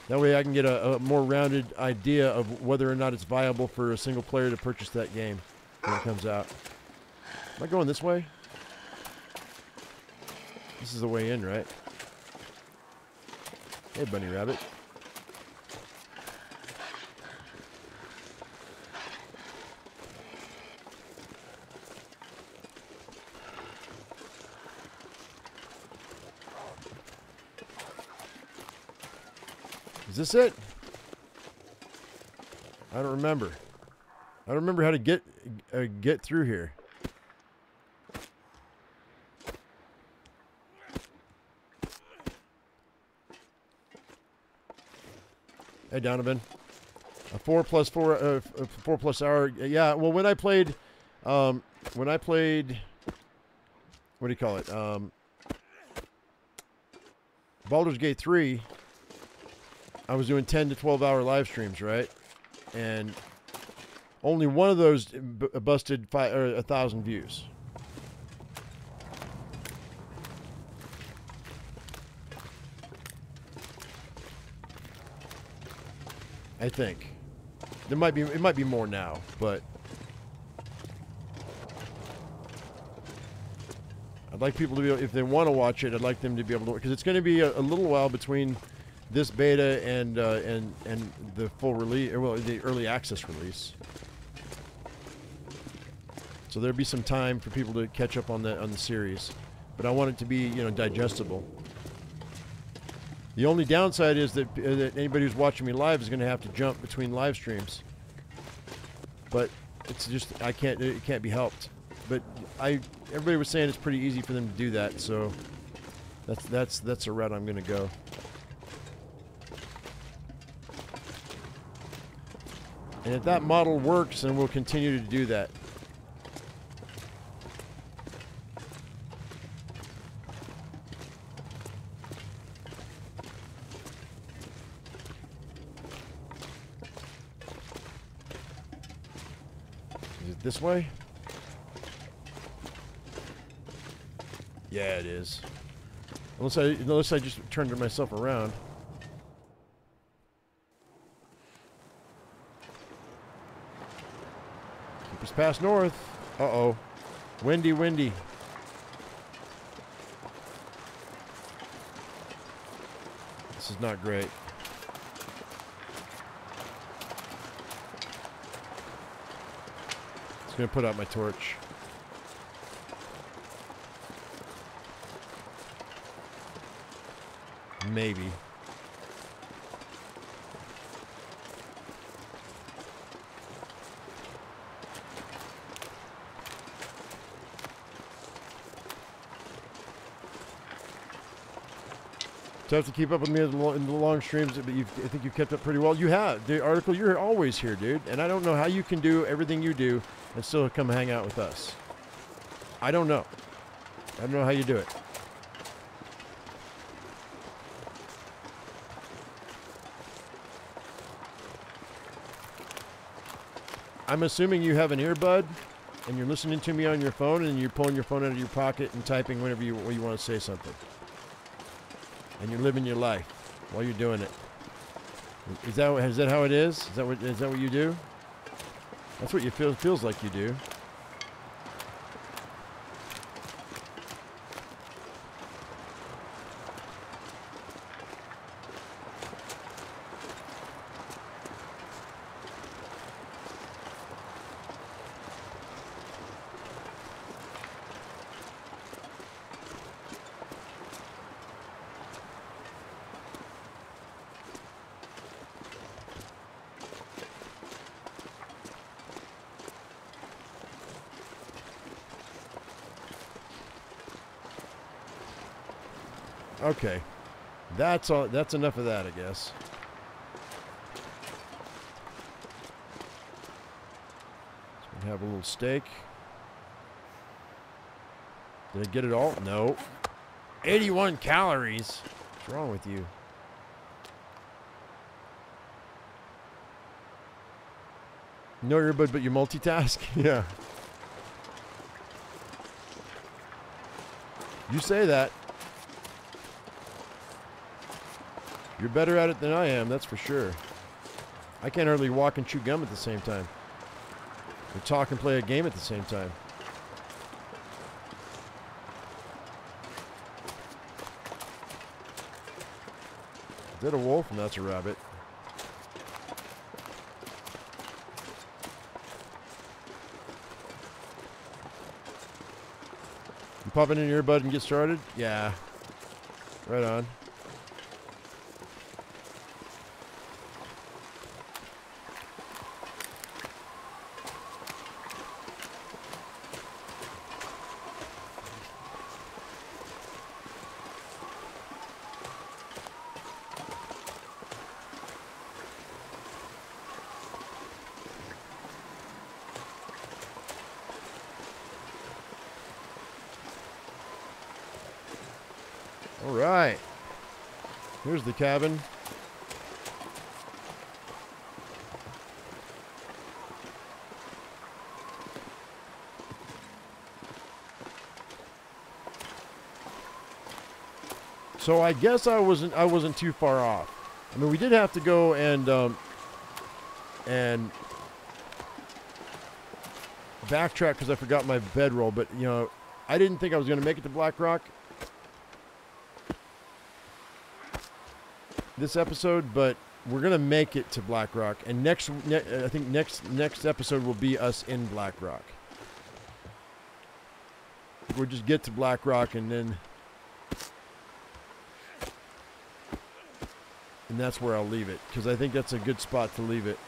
That way I can get a more rounded idea of whether or not it's viable for a single player to purchase that game when it comes out. Am I going this way? This is the way in, right? Hey, bunny rabbit. Is this it? I don't remember. I don't remember how to get through here. Hey, Donovan. A 4 plus hour. Yeah. Well, when I played, what do you call it? Baldur's Gate 3. I was doing 10 to 12-hour live streams, right? And only one of those busted 1,000 views. I think it might be more now, but I'd like people to be, if they want to watch it, I'd like them to be able to, because it's going to be a little while between this beta and the full release, well, the early access release. So there'd be some time for people to catch up on the series, but I want it to be, you know, digestible. The only downside is that anybody who's watching me live is going to have to jump between live streams. But it's just it can't be helped. But everybody was saying it's pretty easy for them to do that, so that's the route I'm going to go. And if that model works, then we'll continue to do that. Is it this way? Yeah, it is. Unless I just turned myself around. Keep us past north. Uh-oh. Windy, windy. This is not great. It's going to put out my torch. Maybe. Tough to keep up with me in the long streams, but I think you've kept up pretty well. You have. The article, you're always here, dude. And I don't know how you can do everything you do and still come hang out with us. I don't know. I don't know how you do it. I'm assuming you have an earbud and you're listening to me on your phone and you're pulling your phone out of your pocket and typing whenever you want to say something. And you're living your life while you're doing it. Is that how it is? Is that what you do? That's what feels like you do. Okay, that's all. That's enough of that, I guess. So we have a little steak. Did I get it all? No. 81 calories. What's wrong with you? No earbud, but you multitask. Yeah. You say that. You're better at it than I am, that's for sure. I can't hardly walk and chew gum at the same time. Or talk and play a game at the same time. Is that a wolf? No, that's a rabbit. You pop in an earbud and get started? Yeah. Right on. Here's the cabin. So I guess I wasn't too far off. I mean, we did have to go and backtrack because I forgot my bedroll. But you know, I didn't think I was going to make it to Black Rock this episode, but we're gonna make it to Black Rock, and I think next episode will be us in Black Rock. We'll just get to Black Rock, and that's where I'll leave it, because I think that's a good spot to leave it.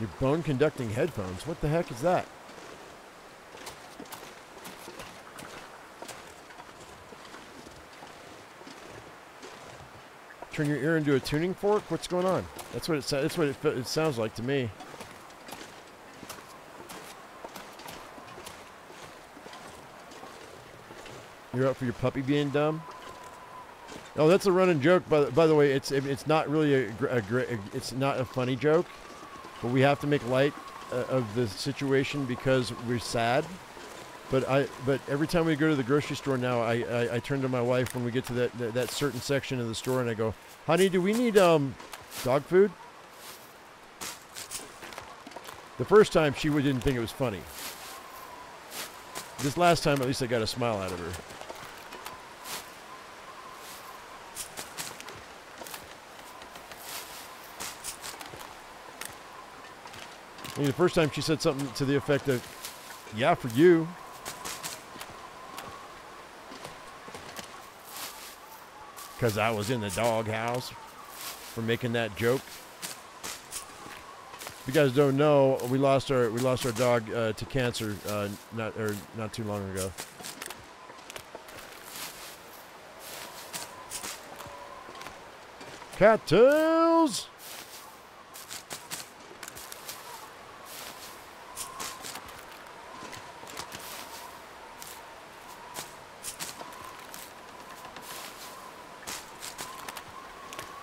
Your bone conducting headphones. What the heck is that? Turn your ear into a tuning fork? What's going on? That's what it sounds like to me. You're up for your puppy being dumb? Oh, that's a running joke. By the way, it's not really it's not a funny joke, but we have to make light of the situation because we're sad. But every time we go to the grocery store now, I turn to my wife when we get to that certain section of the store, and I go, "Honey, do we need dog food?" The first time she didn't think it was funny. This last time, at least I got a smile out of her. I mean, the first time she said something to the effect of, yeah, for you. Because I was in the doghouse for making that joke. If you guys don't know, we lost our dog to cancer not too long ago. Cattails!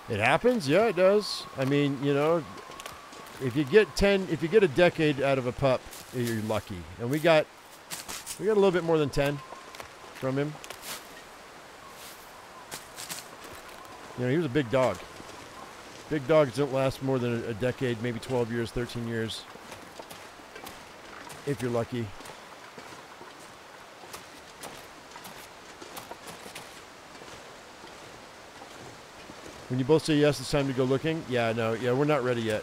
It happens, yeah, it does. I mean, you know, if you get a decade out of a pup, you're lucky. And we got a little bit more than 10 from him. You know, he was a big dog. Big dogs don't last more than a decade, maybe 12 years, 13 years, if you're lucky. When you both say yes, it's time to go looking. Yeah, no, yeah, we're not ready yet.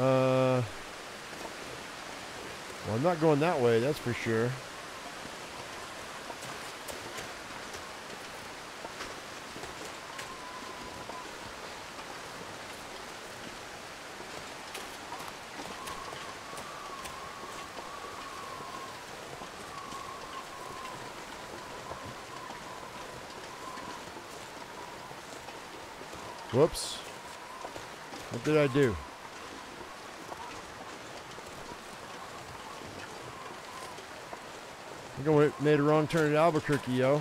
Well, I'm not going that way, that's for sure. Whoops. What did I do? I think I made a wrong turn at Albuquerque, yo.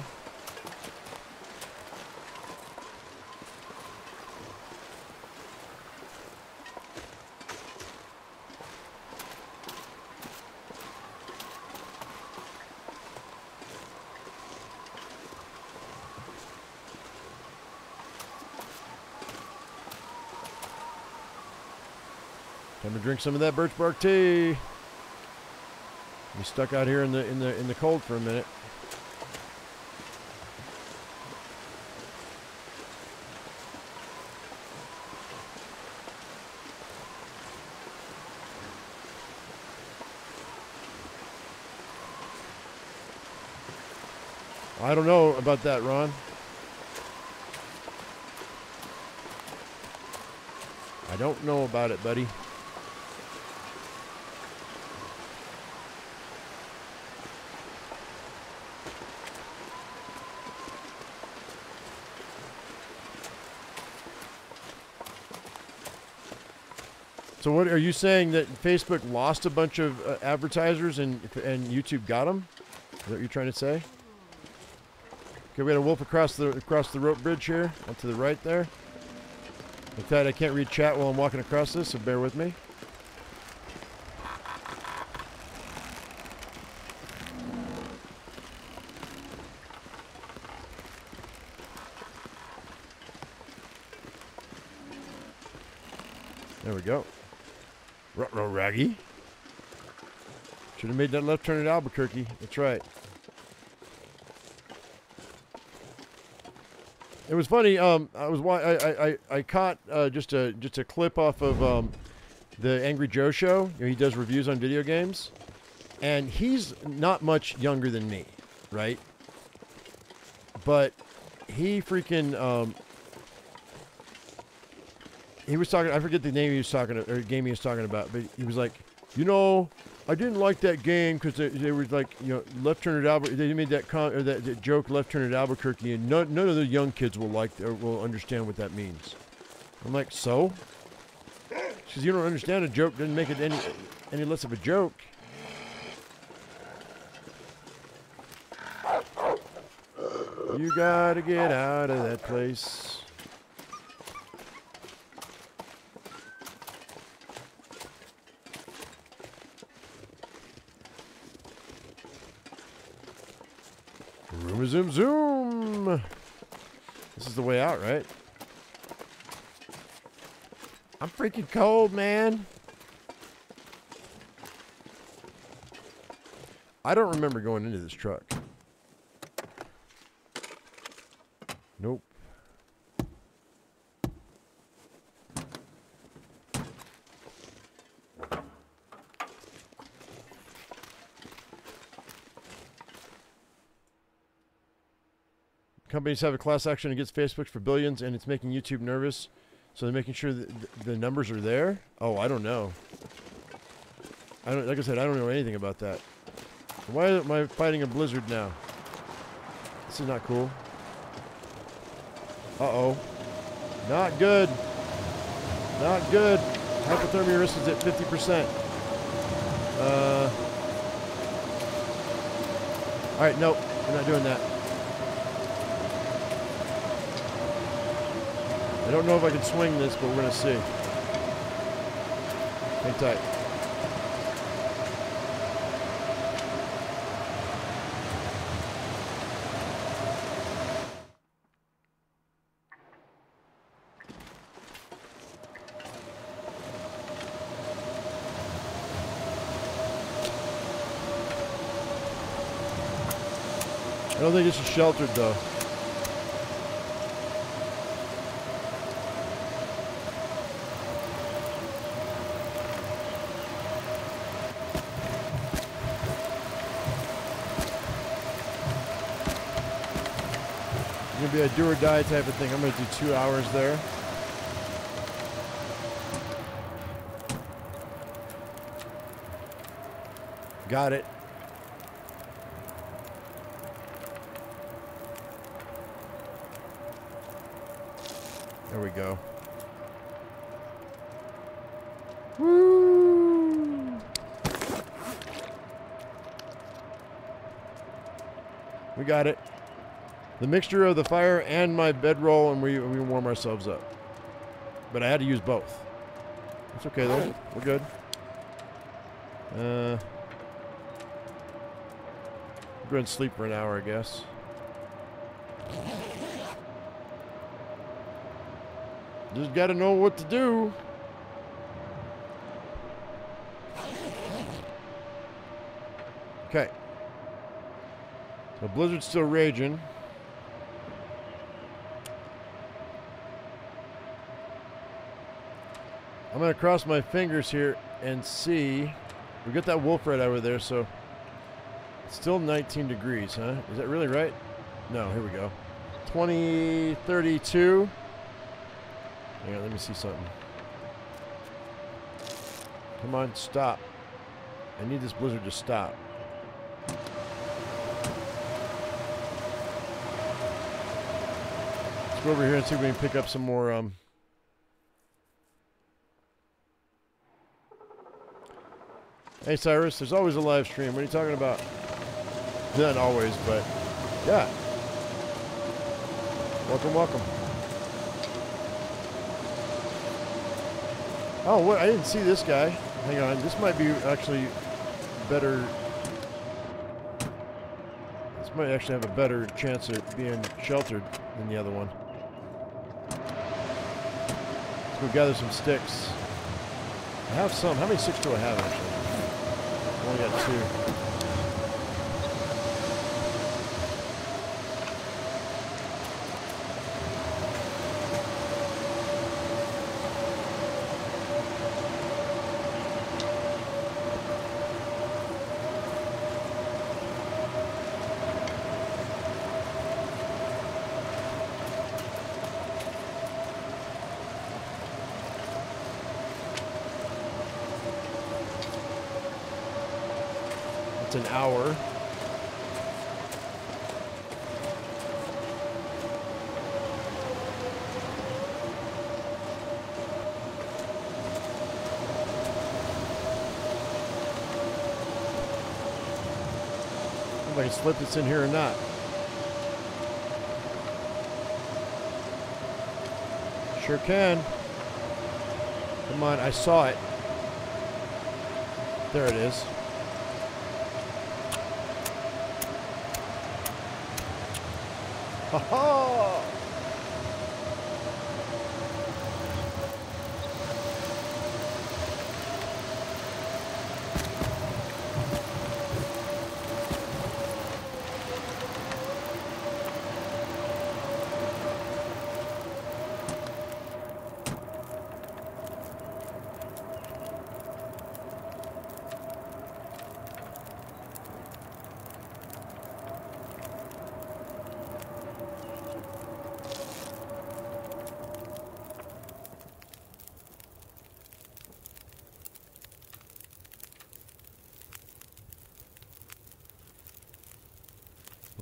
Drink some of that birch bark tea. We stuck out here in the cold for a minute. I don't know about that, Ron. I don't know about it, buddy. So what are you saying, that Facebook lost a bunch of advertisers and YouTube got them? Is that what you're trying to say? Okay, we had a wolf across the rope bridge here, up to the right there. In fact, I can't read chat while I'm walking across this, so bear with me. There we go. Ruh-roh, Raggy. Should have made that left turn at Albuquerque. That's right. It was funny. I caught just a clip off of the Angry Joe show. You know, he does reviews on video games, and he's not much younger than me, right? But he freaking he was talking, I forget the name he was talking about, or game he was talking about, but he was like, you know, I didn't like that game because they were like, you know, left turn at Albuquerque, they made that that joke, left turn at Albuquerque, and none of the young kids will like or will understand what that means. I'm like, so? She says, you don't understand, a joke doesn't make it any less of a joke. You gotta get out of that place. zoom, zoom. This is the way out, right? I'm freaking cold, man. I don't remember going into this truck. Nope. Companies have a class action against Facebook for billions, and it's making YouTube nervous. So they're making sure that the numbers are there. Oh, I don't know. Like I said, I don't know anything about that. Why am I fighting a blizzard now? This is not cool. Uh-oh. Not good. Not good. Hypothermia risk is at 50%. All right, nope. We're not doing that. I don't know if I can swing this, but we're going to see. Hang tight. I don't think this is sheltered, though. It's going to be a do or die type of thing. I'm going to do 2 hours there. Got it. There we go. Woo! We got it. The mixture of the fire and my bedroll, and we warm ourselves up. But I had to use both. It's okay though. We're good. Go ahead and sleep for an hour, I guess. Just gotta know what to do. Okay. So blizzard's still raging. I'm gonna cross my fingers here and see. We got that wolf right over there, so it's still 19 degrees, huh? Is that really right? No, here we go. 20, 32. Hang on, let me see something. Come on, stop. I need this blizzard to stop. Let's go over here and see if we can pick up some more. Hey, Cyrus, there's always a live stream. What are you talking about? Not always, but yeah. Welcome, welcome. Oh, what? I didn't see this guy. Hang on. This might be actually better. This might actually have a better chance of being sheltered than the other one. Let's go gather some sticks. I have some. How many sticks do I have, actually? I only got two. An hour. I can slip this in here or not. Sure can. Come on, I saw it. There it is. Ha-ha!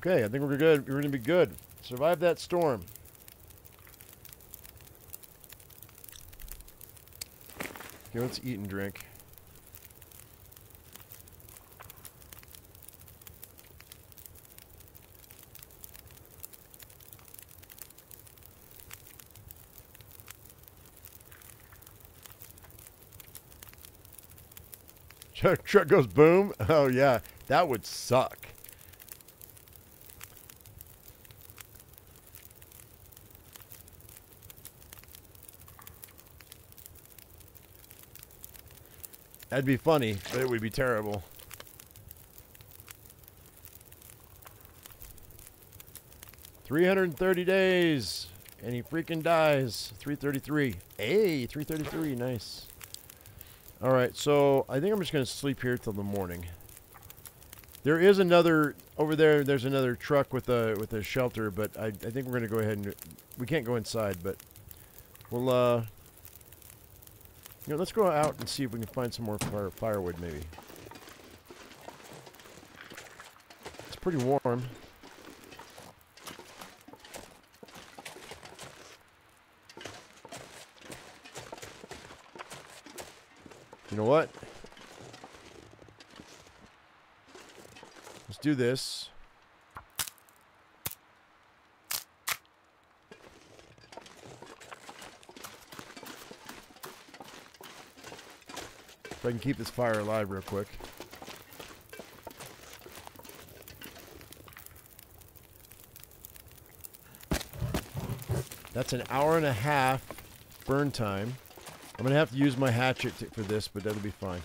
Okay, I think we're good. We're going to be good. Survive that storm. Okay, let's eat and drink. Truck goes boom. Oh, yeah. That would suck. That'd be funny, but it would be terrible. $330 days, and he freaking dies. 333. Hey, 333. Nice. All right, so I think I'm just gonna sleep here till the morning. There is another over there. There's another truck with a shelter, but I think we're gonna go ahead and we can't go inside, but we'll You know, let's go out and see if we can find some more firewood, maybe. It's pretty warm. You know what? Let's do this. If I can keep this fire alive real quick. That's an hour and a half burn time. I'm gonna have to use my hatchet for this, but that'll be fine.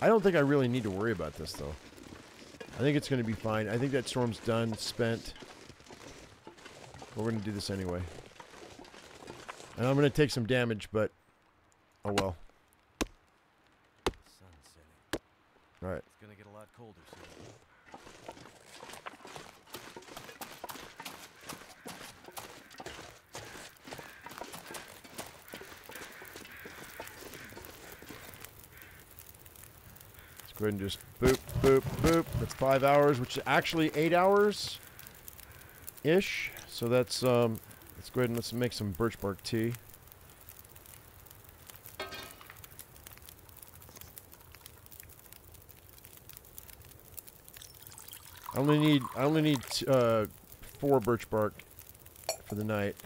I don't think I really need to worry about this though. I think it's gonna be fine. I think that storm's done, spent. But we're gonna do this anyway. And I'm gonna take some damage, but oh well. Alright. It's gonna get a lot colder soon. Let's go ahead and just boop, boop, boop. That's 5 hours, which is actually 8 hours ish. So that's let's go ahead and let's make some birch bark tea. I only need 4 birch bark for the night.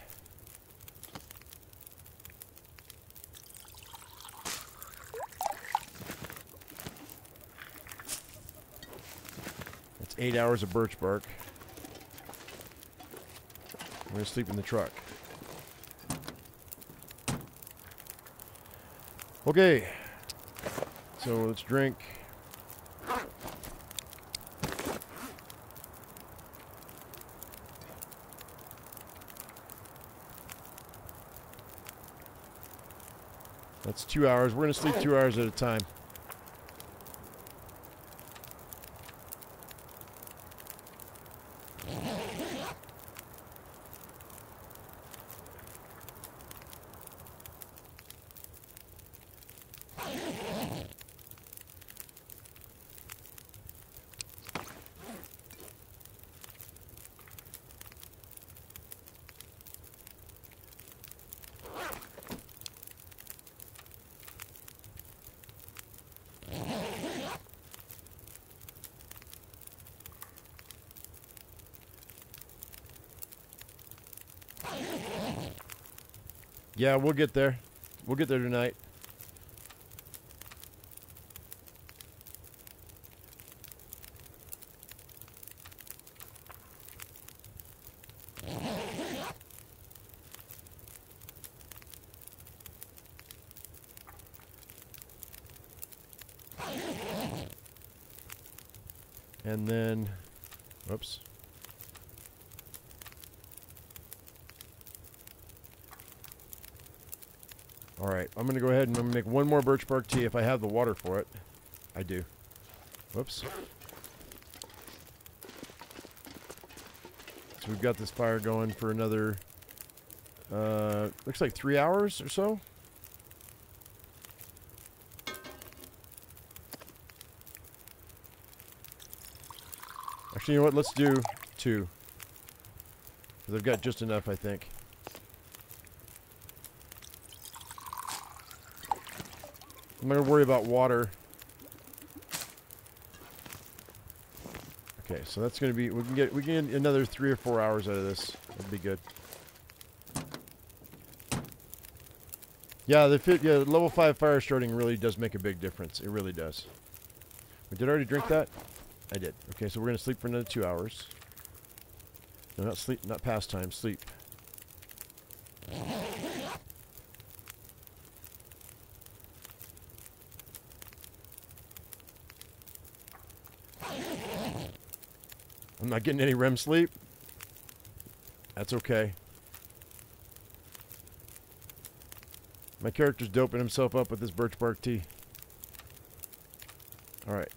That's 8 hours of birch bark. I'm gonna sleep in the truck. Okay, so let's drink. That's 2 hours. We're going to sleep 2 hours at a time. Yeah, we'll get there. We'll get there tonight. And then, whoops. All right, I'm gonna go ahead and I'm gonna make one more birch bark tea if I have the water for it. I do. Whoops. So we've got this fire going for another, looks like 3 hours or so. Actually, you know what? Let's do 2. Because I've got just enough, I think. I'm not going to worry about water. Okay, so that's going to be... We can get another 3 or 4 hours out of this. That'd be good. Yeah, the level 5 fire starting really does make a big difference. It really does. We did already drink that? I did. Okay, so we're going to sleep for another 2 hours. No, not sleep. Not pastime. Sleep. I'm not getting any REM sleep. That's okay. My character's doping himself up with this birch bark tea. Alright.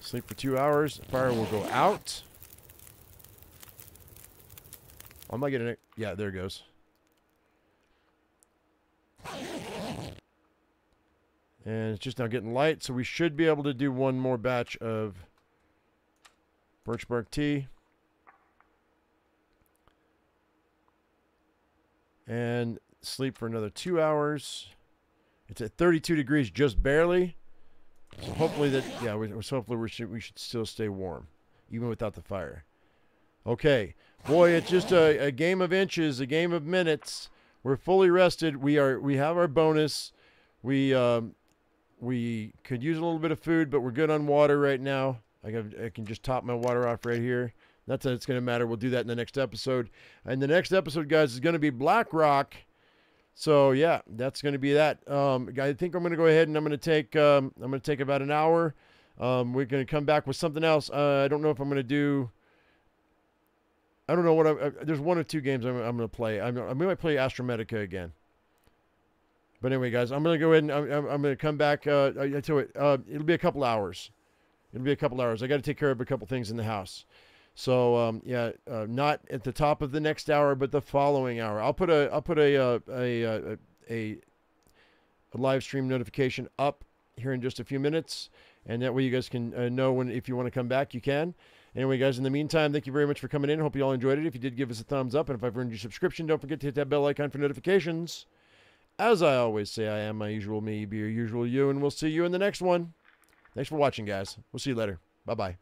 Sleep for 2 hours. Fire will go out. Am I getting it? Yeah, there it goes. And it's just now getting light, so we should be able to do one more batch of birch bark tea. And sleep for another 2 hours. It's at 32 degrees, just barely. So hopefully that, yeah, we should still stay warm, even without the fire. Okay. Boy, it's just a game of inches, a game of minutes. We're fully rested. We have our bonus. We could use a little bit of food, but we're good on water right now. I can just top my water off right here. That's how it's going to matter. We'll do that in the next episode. And the next episode, guys, is going to be Black Rock. So yeah, that's going to be that. I think I'm going to go ahead and I'm going to take about an hour. We're going to come back with something else. I don't know if I'm going to do. I don't know what there's 1 or 2 games I'm going to play. We might play Astromedica again. But anyway, guys, I'm going to go ahead and I'm going to come back. I tell you, it'll be a couple hours. It'll be a couple hours. I got to take care of a couple things in the house. So yeah, not at the top of the next hour, but the following hour. I'll put a live stream notification up here in just a few minutes, and that way you guys can know when, if you want to come back, you can. Anyway, guys, in the meantime, thank you very much for coming in. Hope you all enjoyed it. If you did, give us a thumbs up, and if I've earned your subscription, don't forget to hit that bell icon for notifications. As I always say, I am my usual me, be your usual you, and we'll see you in the next one. Thanks for watching, guys. We'll see you later. Bye-bye.